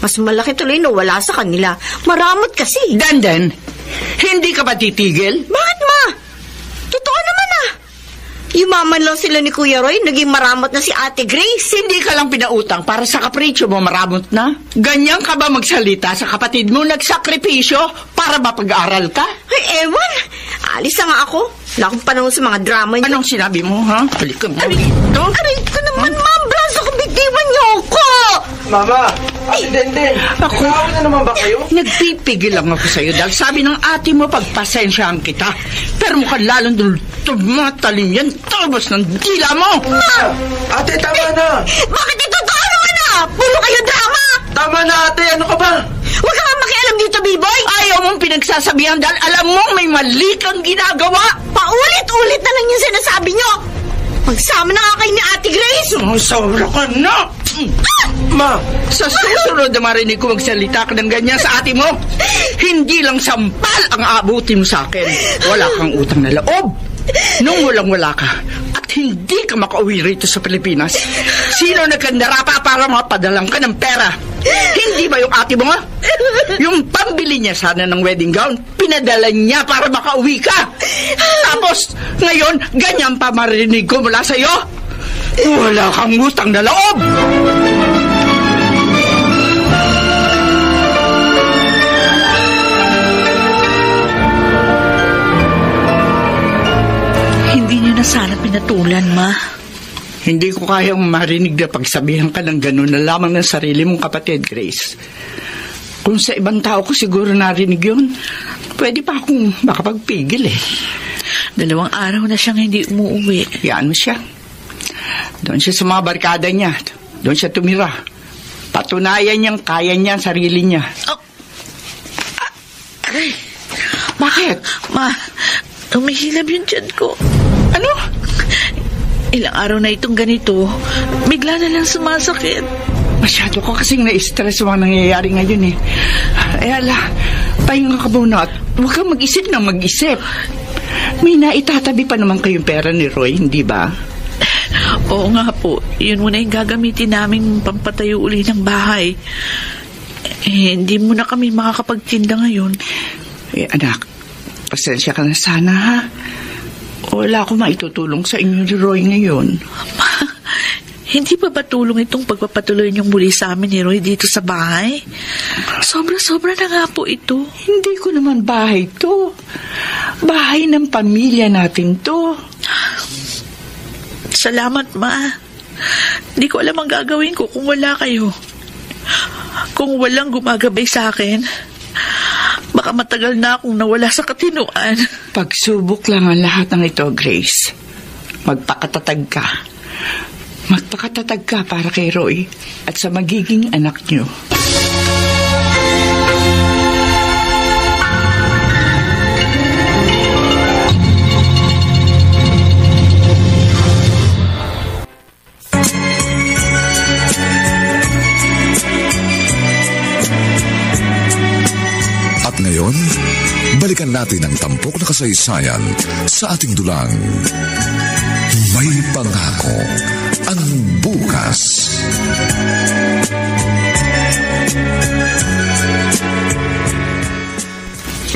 Mas malaki tuloy na wala sa kanila. Maramot kasi. Denden, hindi ka ba titigil? Bakit, Ma? Yumaman lang sila ni Kuya Roy, naging maramot na si Ate Grace. Hindi ka lang pinautang para sa kapritsyo mo, maramot na. Ganyan ka ba magsalita sa kapatid mo, nagsakripisyo para mapag-aral ka? Ay, ewan. Alis na nga ako. Wala akong panahon sa mga drama niyo. Anong sinabi mo, ha? Balik ka mo. Aray ko naman, huh? Ma'am. Blaso ko, bitiwan niyo ako. Mama, Ate Denden, nakaawin na naman ba kayo? Nagpipigil lang ako sa'yo dahil sabi ng ate mo, pagpasensyahan kita. Pero mukhang lalong tumatalim yan, talbos ng dila mo. Ma! Ate, tama na. Bakit ito totoo na? Puro kayo drama. Tama na, ate. Ano ka ba? Huwag ka nga makialam dito, Biboy. Ayaw mong pinagsasabihan dahil alam mong may mali kang ginagawa. Paulit-ulit na lang yung sinasabi nyo. Magsama na kayo ni Ate Grace. Sobra ka na. Ma, sa susunod na marinig ko magsalita ka ng ganyan sa ate mo, hindi lang sampal ang aabutin mo sa akin. Wala kang utang na loob. Nung walang-wala ka at hindi ka makauwi rito sa Pilipinas, sino nagkandara pa para mapadalang ka ng pera? Hindi ba yung ate mo? Yung pambili niya sana ng wedding gown, pinadala niya para makauwi ka. Tapos, ngayon, ganyan pa marinig ko mula sa'yo. Wala kang utang na loob! Hindi niyo na sana pinatulan, Ma. Hindi ko kayang marinig na pagsabihan ka ng gano'n na lamang ng sarili mong kapatid, Grace. Kung sa ibang tao ko siguro narinig yun, pwede pa akong makapagpigil eh. 2 araw na siyang hindi umuwi. Yan mo siya. Doon siya sa mga barkada niya. Doon siya tumira. Patunayan niyang kaya niya ang sarili niya. Oh. Aray. Bakit? Ma, umihilab yung tiyan ko. Ano? Ilang araw na itong ganito, bigla na lang sumasakit. Masyado ko kasing na-stress ang nangyayari ngayon eh. Ay ala, pahinga ka muna at huwag kang mag-isip na mag-isip. May naitatabi pa naman kayong pera ni Roy, hindi ba? Oo nga po, yun muna yung gagamitin namin pampatayo uli ng bahay. Eh, hindi muna kami makakapagtinda ngayon. Eh, anak, pasensya ka na sana ha. Wala akong maitutulong sa inyo ni Roy ngayon. Ma, hindi pa ba tulong itong pagpapatuloy niyong muli sa amin ni Roy dito sa bahay? Sobra-sobra na nga po ito. Hindi ko naman bahay to. Bahay ng pamilya natin to. Salamat, Ma. Hindi ko alam ang gagawin ko kung wala kayo. Kung walang gumagabay sa akin, baka matagal na akong nawala sa katinuan. Pagsubok lang ang lahat ng ito, Grace. Magpakatatag ka. Magpakatatag ka para kay Roy at sa magiging anak niyo. Ngayon, balikan natin ang tampok na kasaysayan sa ating dulang. May Pangako Ang Bukas.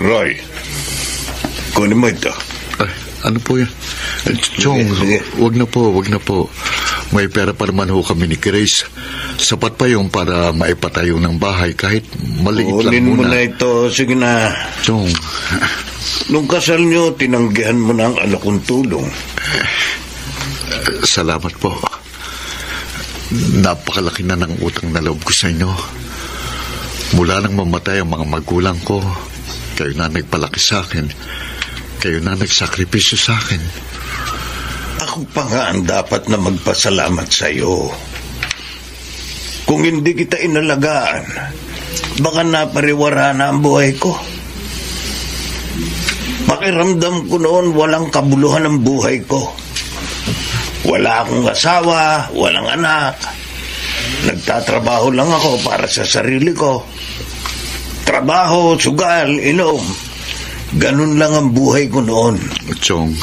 Roy, kunin mo ito. Ano po yan? Chong, wag na po. May pera pa naman ho kami ni Grace. Sapat pa yung para maipatayo ng bahay kahit maliit lang muna. Kunin mo na ito. Sige na. Chong. Nung kasal nyo, tinanggihan mo na ang alak kong tulong. Salamat po. Napakalaki na ng utang na loob ko sa inyo. Mula nang mamatay ang mga magulang ko, kayo na nagpalaki sa akin. Kayo na nagsakripisyo sa akin. Ako pa nga ang dapat na magpasalamat sa iyo. Kung hindi kita inalagaan, baka napariwara na ang buhay ko. Pakiramdam ko noon walang kabuluhan ang buhay ko. Wala akong asawa, walang anak. Nagtatrabaho lang ako para sa sarili ko. Trabaho, sugal, inom. Ganun lang ang buhay ko noon. Chong.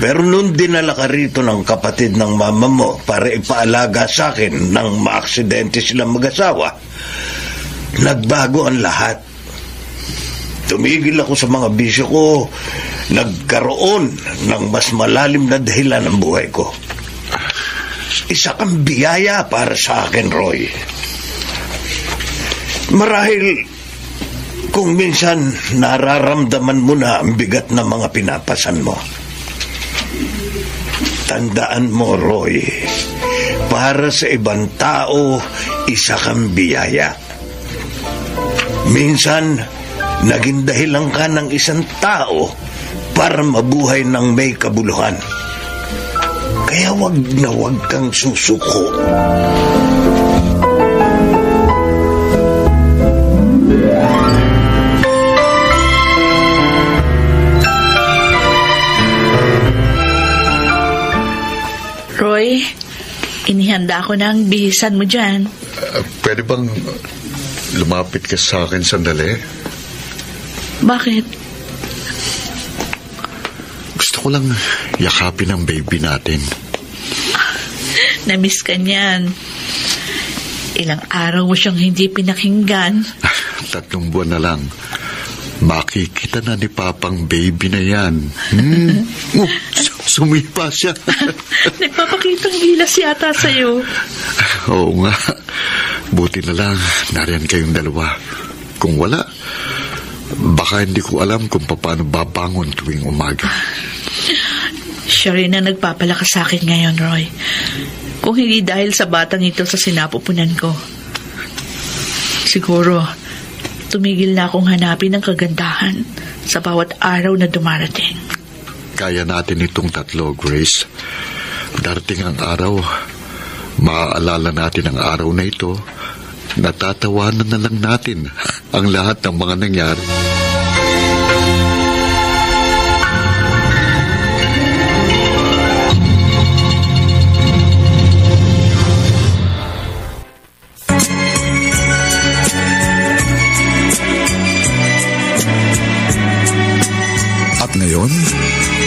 Pero noon dinala ka rito ng kapatid ng mama mo para ipaalaga sa akin nang maaksidente silang mag-asawa. Nagbago ang lahat. Tumigil ako sa mga bisyo ko. Nagkaroon ng mas malalim na dahilan ng buhay ko. Isa kang biyaya para sa akin, Roy. Marahil kung minsan nararamdaman mo na ang bigat ng mga pinapasan mo. Tandaan mo, Roy, para sa ibang tao, isa kang biyaya. Minsan, naging dahilan ka ng isang tao para mabuhay ng may kabuluhan. Kaya wag na wag kang susuko. Roy, inihanda ko na ang bihisan mo dyan. Pwede bang lumapit ka sa akin sandali? Bakit? Gusto ko lang yakapin ang baby natin. Namiss ka niyan. Ilang araw mo siyang hindi pinakinggan. 3 buwan na lang. Makikita na ni Papang baby na yan. Sumipa siya. Nagpapakitang gilas yata sa'yo. Oo nga. Buti na lang nariyan kayong dalawa. Kung wala, baka hindi ko alam kung paano babangon tuwing umaga. Siya rin ang nagpapalakas sa akin ngayon, Roy. Kung hindi dahil sa batang ito sa sinapupunan ko. Siguro tumigil na akong hanapin ang kagandahan sa bawat araw na dumarating. Kaya natin itong 3, Grace. Darating ang araw, maaalala natin ang araw na ito, natatawanan na lang natin ang lahat ng mga nangyari. Ngayon,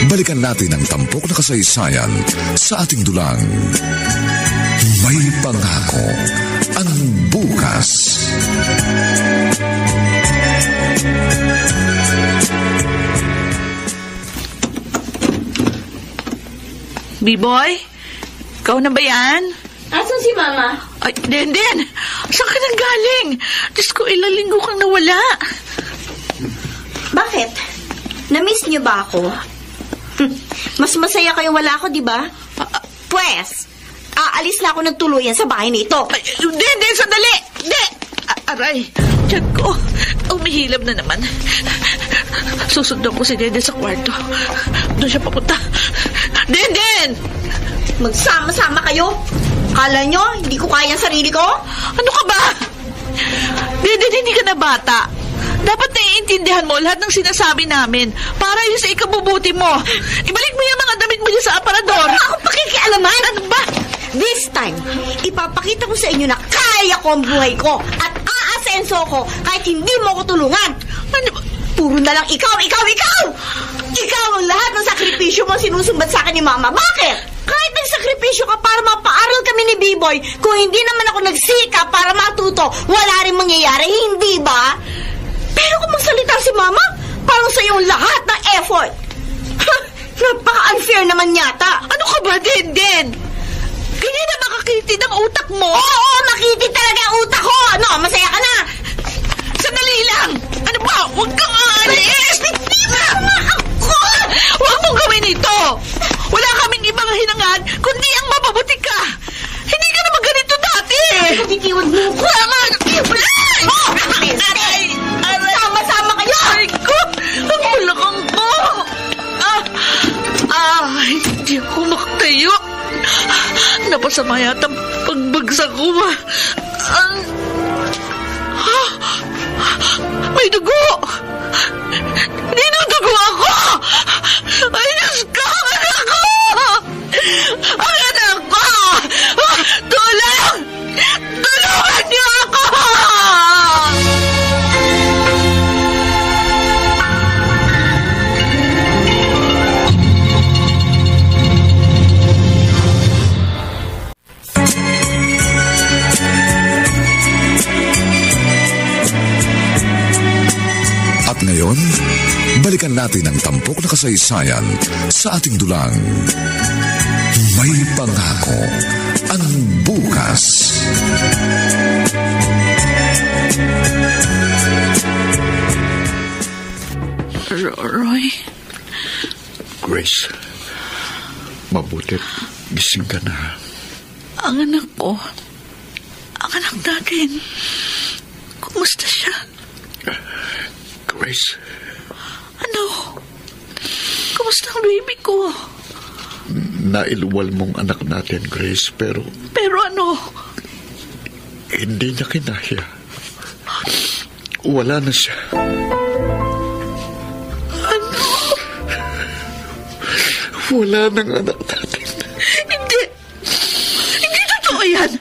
balikan natin ang tampok na kasaysayan sa ating dulang. May Pangako Ang Bukas. Biboy, ikaw na ba yan? Asan si Mama? Ay, Denden, saan ka nang galing? Diyos ko, ilang linggo kang nawala. Bakit? Na-miss niyo ba ako? Mas masaya kayo wala ako, di ba? Pwes, aalis na ako ng tuluyan sa bahay nito. Hindi, sandali! Hindi! Aray, tiyan ko. Umihilab na naman. Susundan ko si Denden sa kwarto. Doon siya papunta. Denden! Magsama-sama kayo! Kala nyo, hindi ko kaya sarili ko? Ano ka ba? Denden, hindi ka na bata. Dapat naiintindihan mo lahat ng sinasabi namin para yun sa ikabubuti mo. Ibalik mo yung mga damit mo dyan sa aparador. Wala akong pakikialaman. Ano ba? This time, ipapakita ko sa inyo na kaya ko ang buhay ko at aasenso ko kahit hindi mo ko tulungan. Ano ba? Puro na lang ikaw, ikaw, ikaw! Ikaw ang lahat ng sakripisyo mo sinusumbat sa akin ni Mama. Bakit? Kahit nagsakripisyo ka para mapaaral kami ni Biboy, kung hindi naman ako nagsika para matuto, wala rin mangyayari, hindi ba? Pero kung magsalita si Mama, parang sa iyong lahat ng effort. Ha! Napaka-unfair naman yata. Ano ka ba, Denden? Ganyan na makakitid ang utak mo. Oo, makitid talaga ang utak ko. Ano, masaya ka na. Sandali lang. Ano ba? Huwag kang aalis. Tama ako. Huwag mong gawin ito. Wala kaming ibang hinangan, kundi ang mapabuti ka. Hindi ka naman ganito dati. Pagkikiwan mo ko. Tama. Aray! Aray! Sama-sama kayo. Ay ko. Ang bulakang po. Hindi ako makatayo. Napasama yata ang pagbagsak ko. May dugo! Dinudugo ako! Ay, Diyos ko! Anak ko! Ang anak ko! Tulong! Tulungan niyo ako! Ngayon, balikan natin ang tampok na kasaysayan sa ating dulang. May Pangako Ang Bukas. Roy? Grace, mabuti gising ka na. Ang anak ko, ang anak natin, kumusta siya? Grace. Ano? Kamusta ang baby ko? Nailuwal mong anak natin, Grace, pero... Pero ano? Hindi niya kinaya. Wala na siya. Ano? Wala nang anak natin. Hindi. Hindi totoo yan.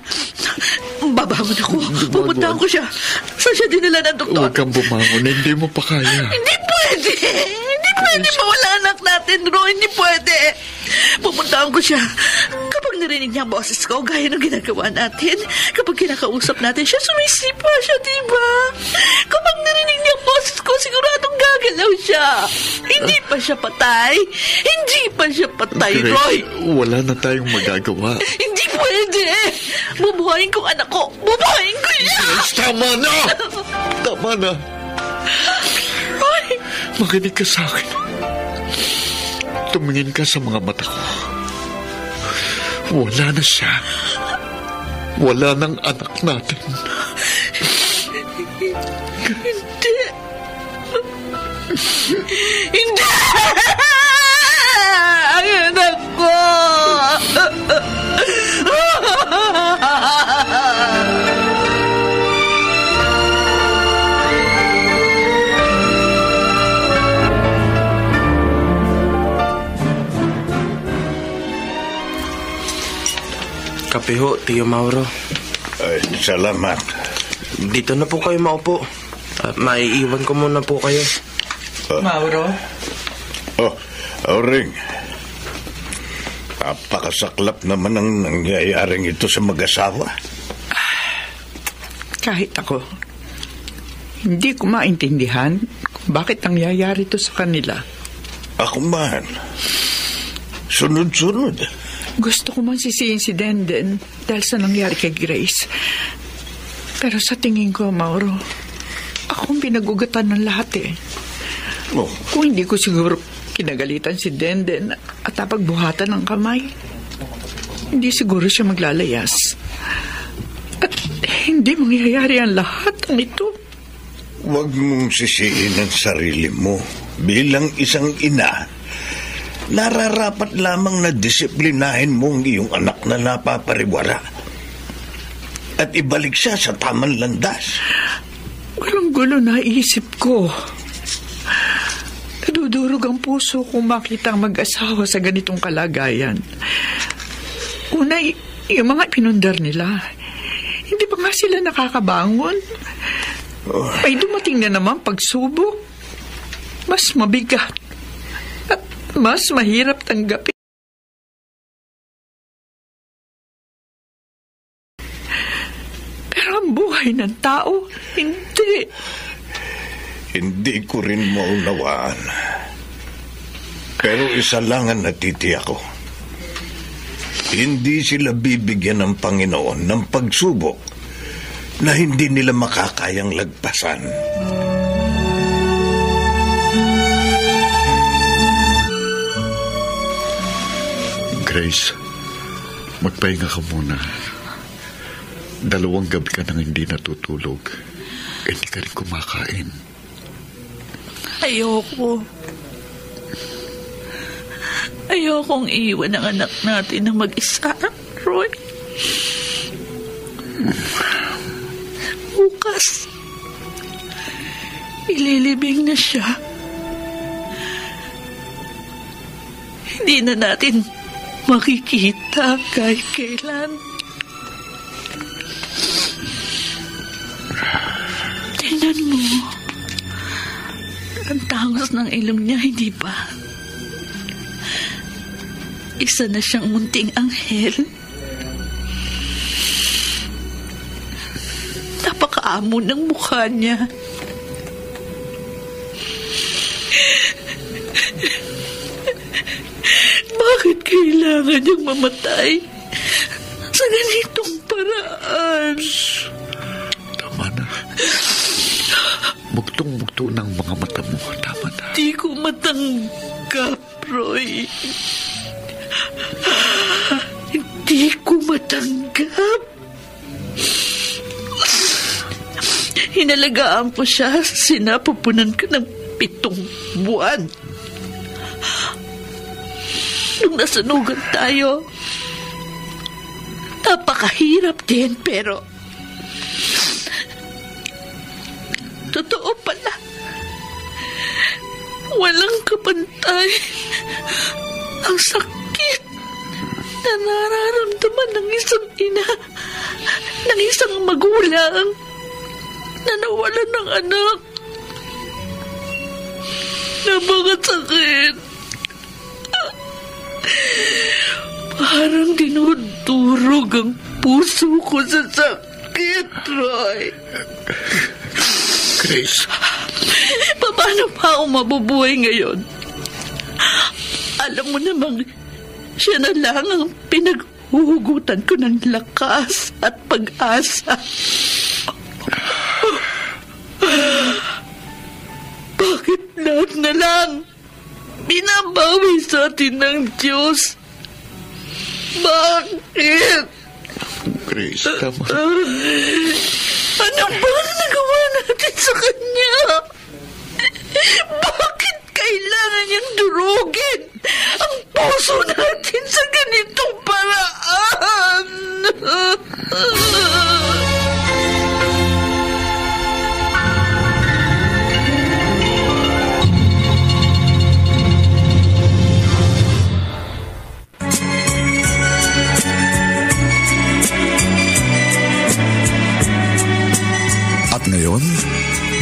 Babangon ako. Pupuntahan ko siya. Saan siya dinala ng doktor? Huwag kang bumangon. Hindi mo pa kaya. Hindi pwede. Hindi pwede mawala anak natin, Roy. Hindi pwede. Pupuntahan ko siya. Kapag narinig niya ang boses ko, gaya ng ginagawa natin, kapag kinakausap natin siya, sumisipa siya, diba? Kapag narinig niya ang boses ko, siguradong gagalaw siya. Hindi pa siya patay. Hindi pa siya patay, Grace, Roy. Wala na tayong magagawa. Hindi pwede. Bubuhayin ko anak ko. Bubuhayin ko siya. Yes, tama na. Tama na. Roy. Makinig ka sa akin. Tumingin ka sa mga mata ko. Wala na siya. Wala nang anak natin. Hindi. Hindi! Ang anak ko! Kape ho, Tiyo Mauro. Ay, salamat. Dito na po kayo maupo. Maiiwan ko muna po kayo. Mauro? Oh, Auring. Napakasaklap naman ang nangyayaring ito sa mag-asawa. Kahit ako, hindi ko maintindihan kung bakit nangyayari ito sa kanila. Ako man. Sunod-sunod. Gusto ko man sisihin si Denden dahil sa nangyari kay Grace. Pero sa tingin ko, Mauro, akong pinagugatan ng lahat eh. Oh. Kung hindi ko siguro kinagalitan si Denden at napagbuhatan ng kamay, hindi siguro siya maglalayas. At hindi mangyayari ang lahat ng ito. Huwag mong sisihin ang sarili mo bilang isang ina. Nararapat lamang na disiplinahin mo ang iyong anak na napapariwara. at ibalik siya sa tamang landas. Gulong-gulo na isip ko. Nadudurog ang puso kung makita ang mag-asawa sa ganitong kalagayan. Una, yung mga pinundar nila, hindi pa nga sila nakakabangon. Oh. May dumating na naman pagsubok. Mas mabigat at mas mahirap tanggapin. Pero ang buhay ng tao, hindi. Hindi ko rin maunawaan. Pero isa lang ang natitiyak ko. Hindi sila bibigyan ng Panginoon ng pagsubok na hindi nila makakayang lagpasan. Grace, magpahinga ka muna. Dalawang gabi ka nang hindi natutulog. Hindi ka rin kumakain. Ayokong iwan ang anak natin na mag-isa, Roy. Bukas, ililibing na siya. Hindi na natin makikita kahit kailan. Tingnan mo. Ang tangos ng ilong niya, hindi ba? Isa na siyang munting anghel. Napakaamon ng mukha niya. Bakit kailangan niyang mamatay sa ganitong paraan? Bugtong-bugtong ng mga mata mo. Tama na. Di ko matanggap, Roy. Hindi ko matanggap. Hinalagaan po siya. Sinapupunan ko ng 7 buwan. Nung nasunugan tayo, napakahirap din, pero totoo pala. Walang kapantay ang sakit na nararamdaman ng isang ina, ng isang magulang na nawalan ng anak. Napakasakit. Parang dinudurog ang puso ko sa sakit, Roy. Grace, paano pa ako mabubuhay ngayon? Alam mo namang siya na lang ang pinaghuhugutan ko ng lakas at pag-asa. Bakit lahat na lang binabawi sa atin ng Diyos? Bakit? Grace, tama. Ano ba ang nagawa natin sa kanya? Bakit kailangan niyang durugin ang puso natin sa ganitong paraan? Ngayon,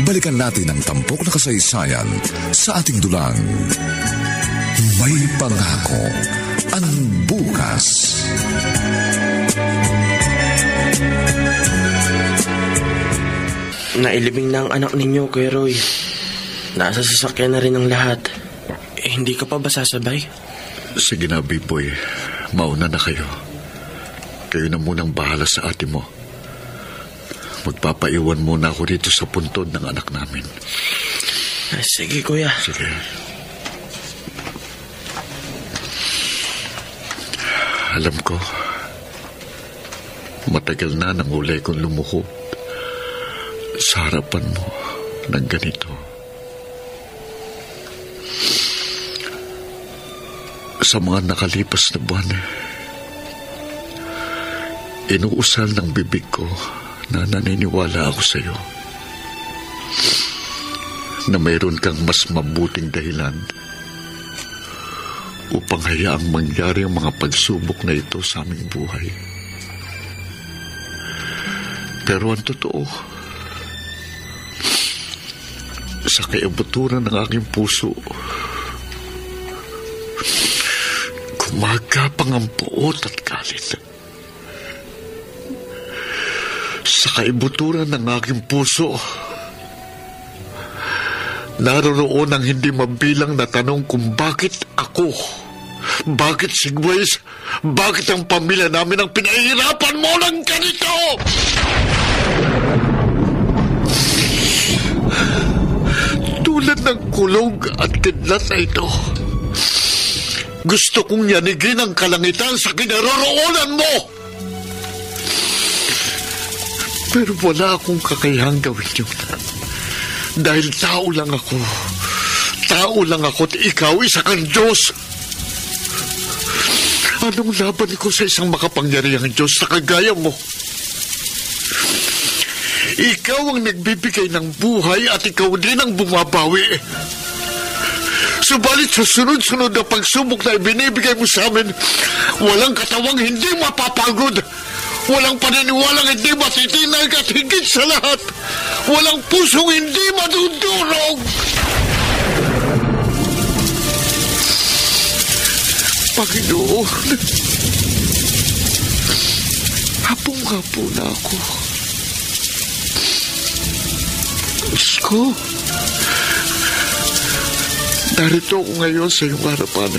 balikan natin ang tampok na kasaysayan sa ating dulang. May Pangako Ang Bukas. Nailibing na ang anak ninyo, Kuya Roy. Nasa sasakyan na rin ang lahat. Eh, hindi ka pa ba sasabay? Sige na, Biboy. Mauna na kayo. Kayo na munang bahala sa ate mo. Magpapaiwan muna ako dito sa puntod ng anak namin. Sige, Kuya. Sige. Alam ko, matagal na nang huli kong lumuhod sa harapan mo ng ganito. Sa mga nakalipas na buwan, Inuusal ng bibig ko na naniniwala ako sa iyo. Na mayroon kang mas mabuting dahilan upang hayaang mangyari ang mga pagsubok na ito sa aming buhay. Pero ang totoo, sa kaibuturan ng aking puso, kumagapang ang puot at galit. Sa kaibuturan ng aking puso, naroon ang hindi mabilang na tanong kung bakit ako, bakit si Grace, bakit ang pamilya namin ang pinahihirapan mo ng ganito? Tulad ng kulog at kidlat na ito, gusto kong yanigin ang kalangitan sa kinaroroonan mo. Pero wala akong kakayahang gawin yun. Dahil tao lang ako. Tao lang ako at ikaw, isa kang Diyos. Anong laban ko sa isang makapangyarihang Diyos na kagaya mo? Ikaw ang nagbibigay ng buhay at ikaw din ang bumabawi. Subalit sa sunod-sunod na pagsubok na ibinibigay mo sa amin, walang katawang hindi mapapagod. Walang paniniwalang hindi matitinag at higit sa lahat, walang pusong hindi madudurog. Panginoon, hapong-hapo na ako. Isko, narito ako ngayon sa iyong harapan.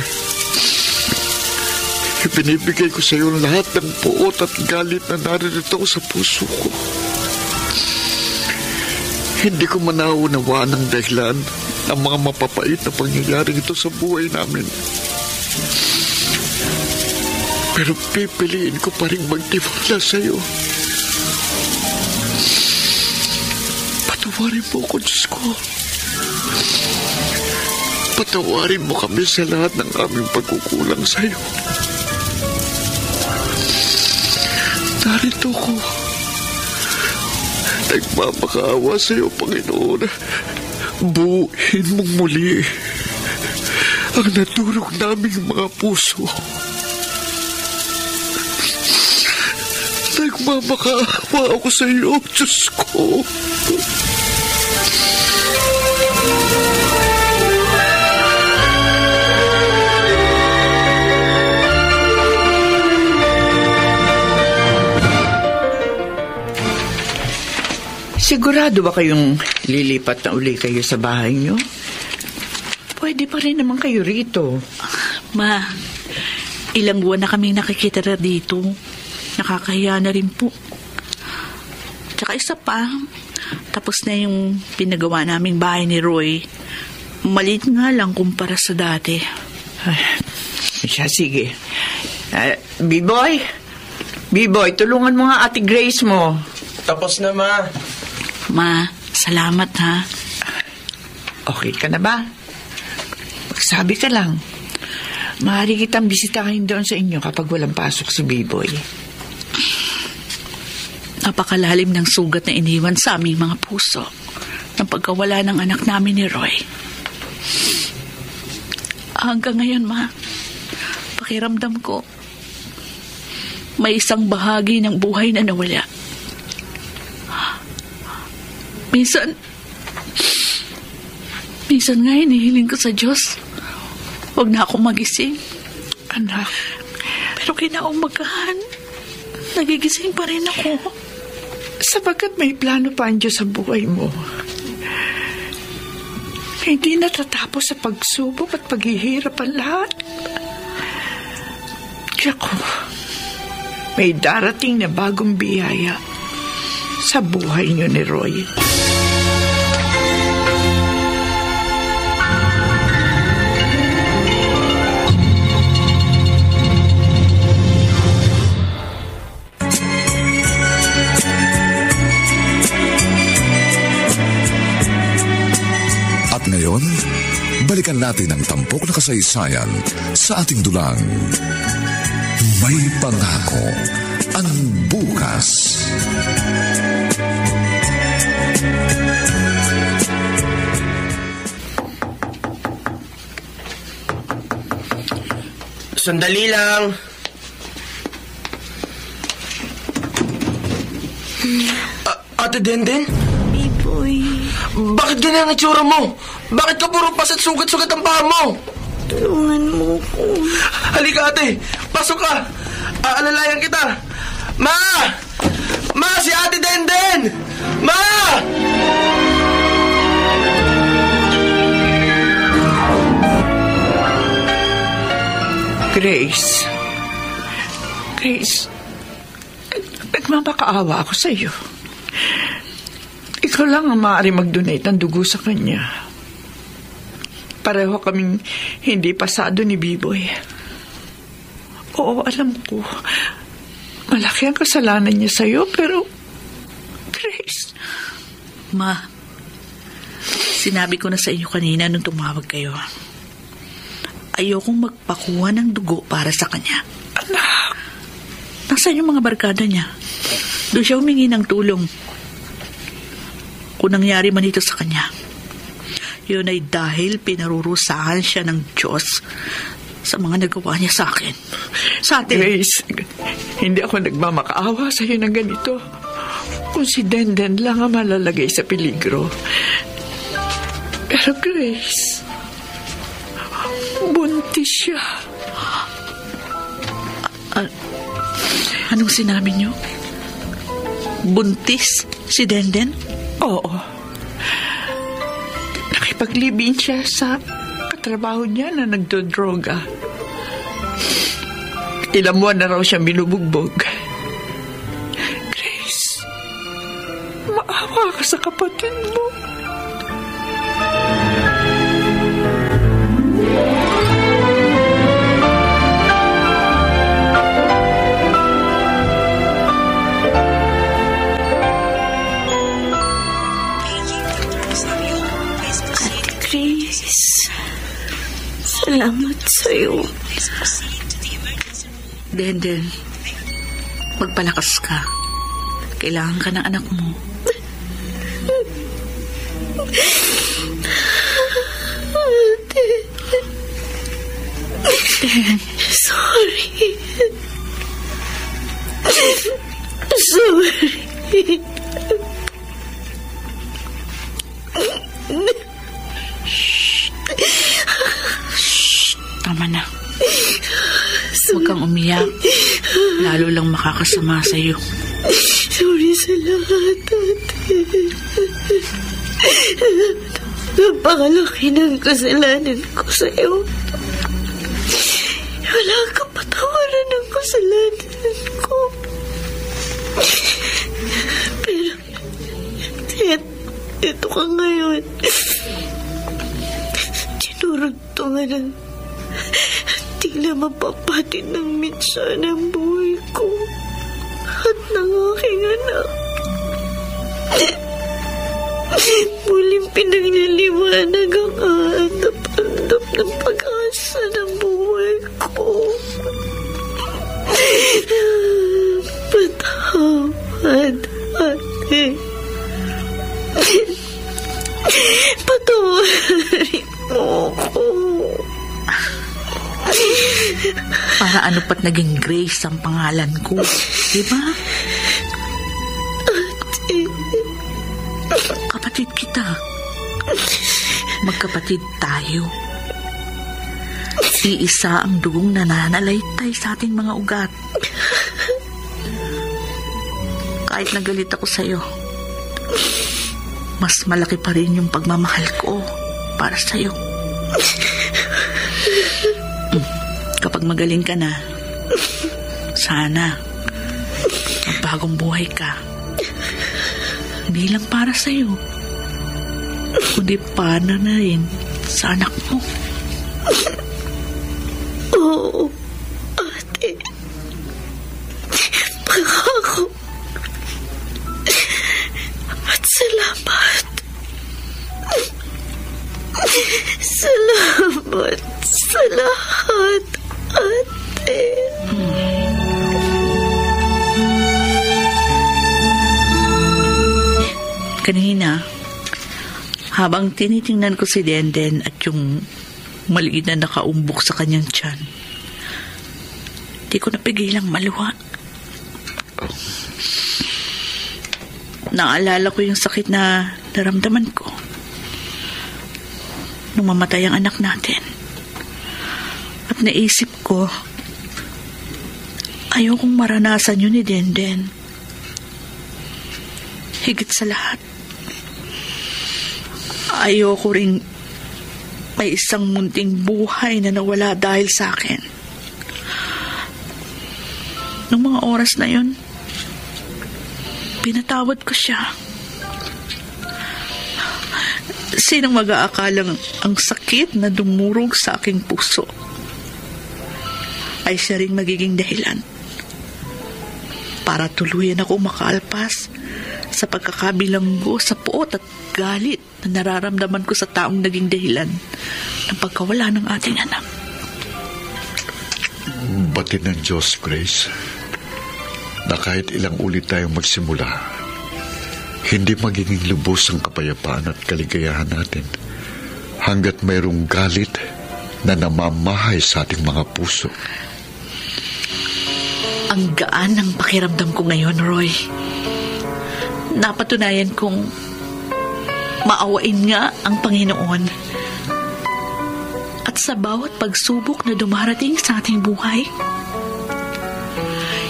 Ibinibigay ko sa iyo lahat ng puot at galit na naririto sa puso ko. Hindi ko manaunawaan ang dahilan ng mga mapapait na pangyayari ito sa buhay namin. Pero pipiliin ko pa rin magtiwala sa iyo. Patawarin mo ko, Diyos ko. Patawarin mo kami sa lahat ng aming pagkukulang sa iyo. Narito ko. Nagmamakaawa sa iyo, Panginoon. Buuhin mong muli ang naturog naming mga puso. Nagmamakaawa ako sa iyo, Diyos ko. Sigurado ba kayong lilipat na uli kayo sa bahay nyo? Pwede pa rin naman kayo rito. Ma, ilang buwan na kaming nakikita na dito. Nakakahiya na rin po. Tsaka isa pa, tapos na yung pinagawa naming bahay ni Roy. Maliit nga lang kumpara sa dati. Siya, sige. Biboy! Biboy, tulungan mo nga Ate Grace mo. Tapos na, Ma. Ma, salamat ha. Okay ka na ba? Magsabi ka lang. Maaari kitang bisitahin doon sa inyo kapag walang pasok si Biboy. Napakalalim ng sugat na iniwan sa aming mga puso ng pagkawala ng anak namin ni Roy. Hanggang ngayon, Ma, pakiramdam ko, may isang bahagi ng buhay na nawala. Minsan nga hinihiling ko sa Diyos, huwag na akong magising. Anak. Pero kinaumagahan, nagigising pa rin ako. Sabagat may plano pa ang Diyos sa buhay mo. Hindi natatapos sa pagsubok at paghihirap ang lahat. Kaya ko, may darating na bagong biyaya sa buhay niyo ni Roy. At ngayon, balikan natin ang tampok na kasaysayan sa ating dulang. May Pangako Ang Bukas. Sandali lang. Ate Denden? Biboy. Bakit ganyan ang itsura mo? Bakit ka puro pas at sugat-sugat ang paha mo? Tulungan mo ko. Halika ate, pasok ka. Aalalayan kita. Ma! Ma, si Ate Denden! Ma! Grace. Grace, nagmamakaawa ako sa iyo. Ikaw lang ang maaari mag-donate ng dugo sa kanya. Pareho kaming hindi pasado ni Biboy. Oo, alam ko. Malaki ang kasalanan niya sa'yo, pero... Grace... Ma, sinabi ko na sa inyo kanina nung tumawag kayo. Ayokong magpakuha ng dugo para sa kanya. Anak! Nasaan yung mga barkada niya? Doon siya humingi ng tulong. Kung nangyari man ito sa kanya, yun ay dahil pinarurusahan siya ng Diyos sa mga nagawa niya sa akin. Sa atin. Grace, hindi ako nagmamakaawa sa iyo ng ganito. Kung si Denden lang ang malalagay sa peligro. Pero Grace, buntis siya. Anong sinabi niyo? Buntis si Denden? Oo. Nakipaglibin siya sa trabaho niya na nagdodroga. Ilang buwan na raw siyang binubugbog. Grace, maawa ka sa kapatid mo. Salamat sa'yo. Denden, magpalakas ka. Kailangan ka ng anak mo. Sorry. Sorry. Tama na. Huwag kang umiyak. Lalo lang makakasama sa'yo. Sorry sa lahat, ate. Napakalaki ng kasalanan ko sa'yo. Wala kang patawaran ng kasalanan ko. Pero, ito ka ngayon. Tinurugtungan ng hindi na mapapatid ng mitsa ng buhay ko at ng aking anak. Muling pinagliliwanag ang aandap-andap ng pag-asa ng buhay ko. Patawad, ate. Patawarin mo ko. Para ano pat naging Grace ang pangalan ko, diba? Ate. Kapatid kita. Magkapatid tayo. Iisa ang dugong nananalaytay sa ating mga ugat. Kahit nagalit ako sa'yo, mas malaki pa rin yung pagmamahal ko para sa'yo. Kapag magaling ka na, sana magbagong buhay ka. Hindi lang para sa'yo, kundi para na rin sa anak mo. Oo, ate. Pangako. At salamat. Salamat sa lahat. Ate. habang tinitingnan ko si Denden at yung maliit na nakaumbok sa kanyang tiyan. Di ko napigilang maluha. Naalala ko yung sakit na naramdaman ko nung mamatay ang anak natin. At naisip ko, ayokong maranasan yun ni Denden. Higit sa lahat, ayoko ring may isang munting buhay na nawala dahil sa akin. Nung mga oras na yun, pinatawad ko siya. Sinang mag-aakalang ang sakit na dumurog sa aking puso ay siya rin magiging dahilan para tuluyan ako makaalpas sa pagkakabilanggo sa puot at galit na nararamdaman ko sa taong naging dahilan ng pagkawala ng ating anak. Batid ng Diyos, Grace, na kahit ilang ulit tayong magsimula, hindi magiging lubos ang kapayapaan at kaligayahan natin hanggat mayroong galit na namamahay sa ating mga puso. Ang gaan ng pakiramdam ko ngayon, Roy. Napatunayan kong maawain nga ang Panginoon. At sa bawat pagsubok na dumarating sa ating buhay,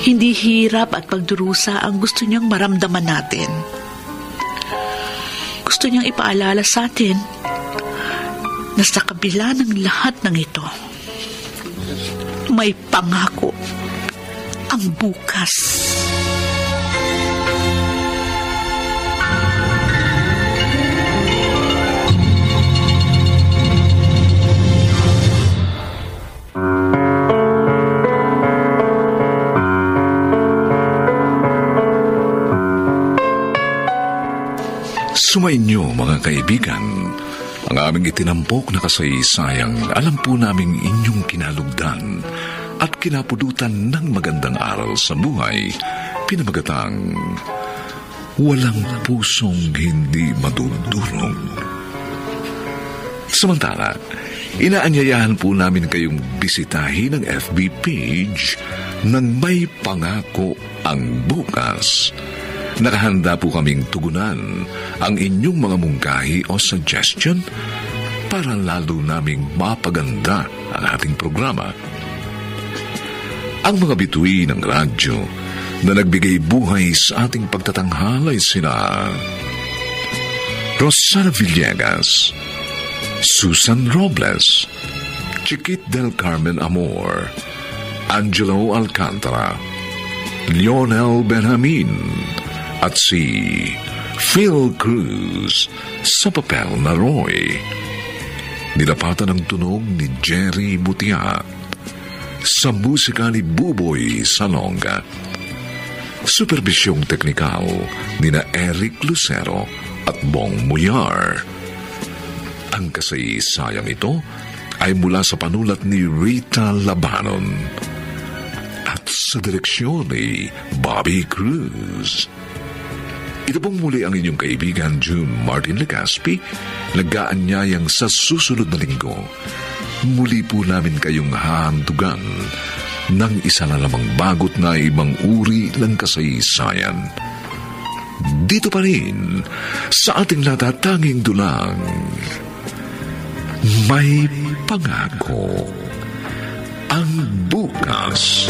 hindi hirap at pagdurusa ang gusto niyang maramdaman natin. Gusto niyang ipaalala sa atin na sa kabila ng lahat ng ito, may pangako ang bukas. Sumayin niyo, mga kaibigan, ang aming itinampok na kasaysayang alam po naming inyong kinalugdan at kinapudutan ng magandang aral sa buhay, pinamagatang Walang Pusong Hindi Madudurog. Samantala, inaanyayahan po namin kayong bisitahin ang FB page ng May Pangako Ang Bukas. Nakahanda po kaming tugunan ang inyong mga mungkahi o suggestion para lalo naming mapaganda ang ating programa. Ang mga bituin ng radyo na nagbigay buhay sa ating pagtatanghalay sina Rosana Villegas, Susan Robles, Chiquit Del Carmen Amor, Angelo Alcantara, Lionel Benjamin, at si Phil Cruz sa papel na Roy. Nilapatan ang tunog ni Jerry Butiak. Sa musika ni Buboy Salonga. Supervisyong teknikal ni na Eric Lucero at Bong Muyar. Ang kasaysayang ito ay mula sa panulat ni Rita Labanon at sa direksyon ni Bobby Cruz. Ito pong muli ang inyong kaibigan, June Martin Legaspi, nag-aanyayang sa susunod na linggo, muli po namin kayong hahandugan ng isa na lamang bagot na ibang uri ng kasaysayan. Dito pa rin, sa ating natatanging dulang, May Pangako Ang Bukas.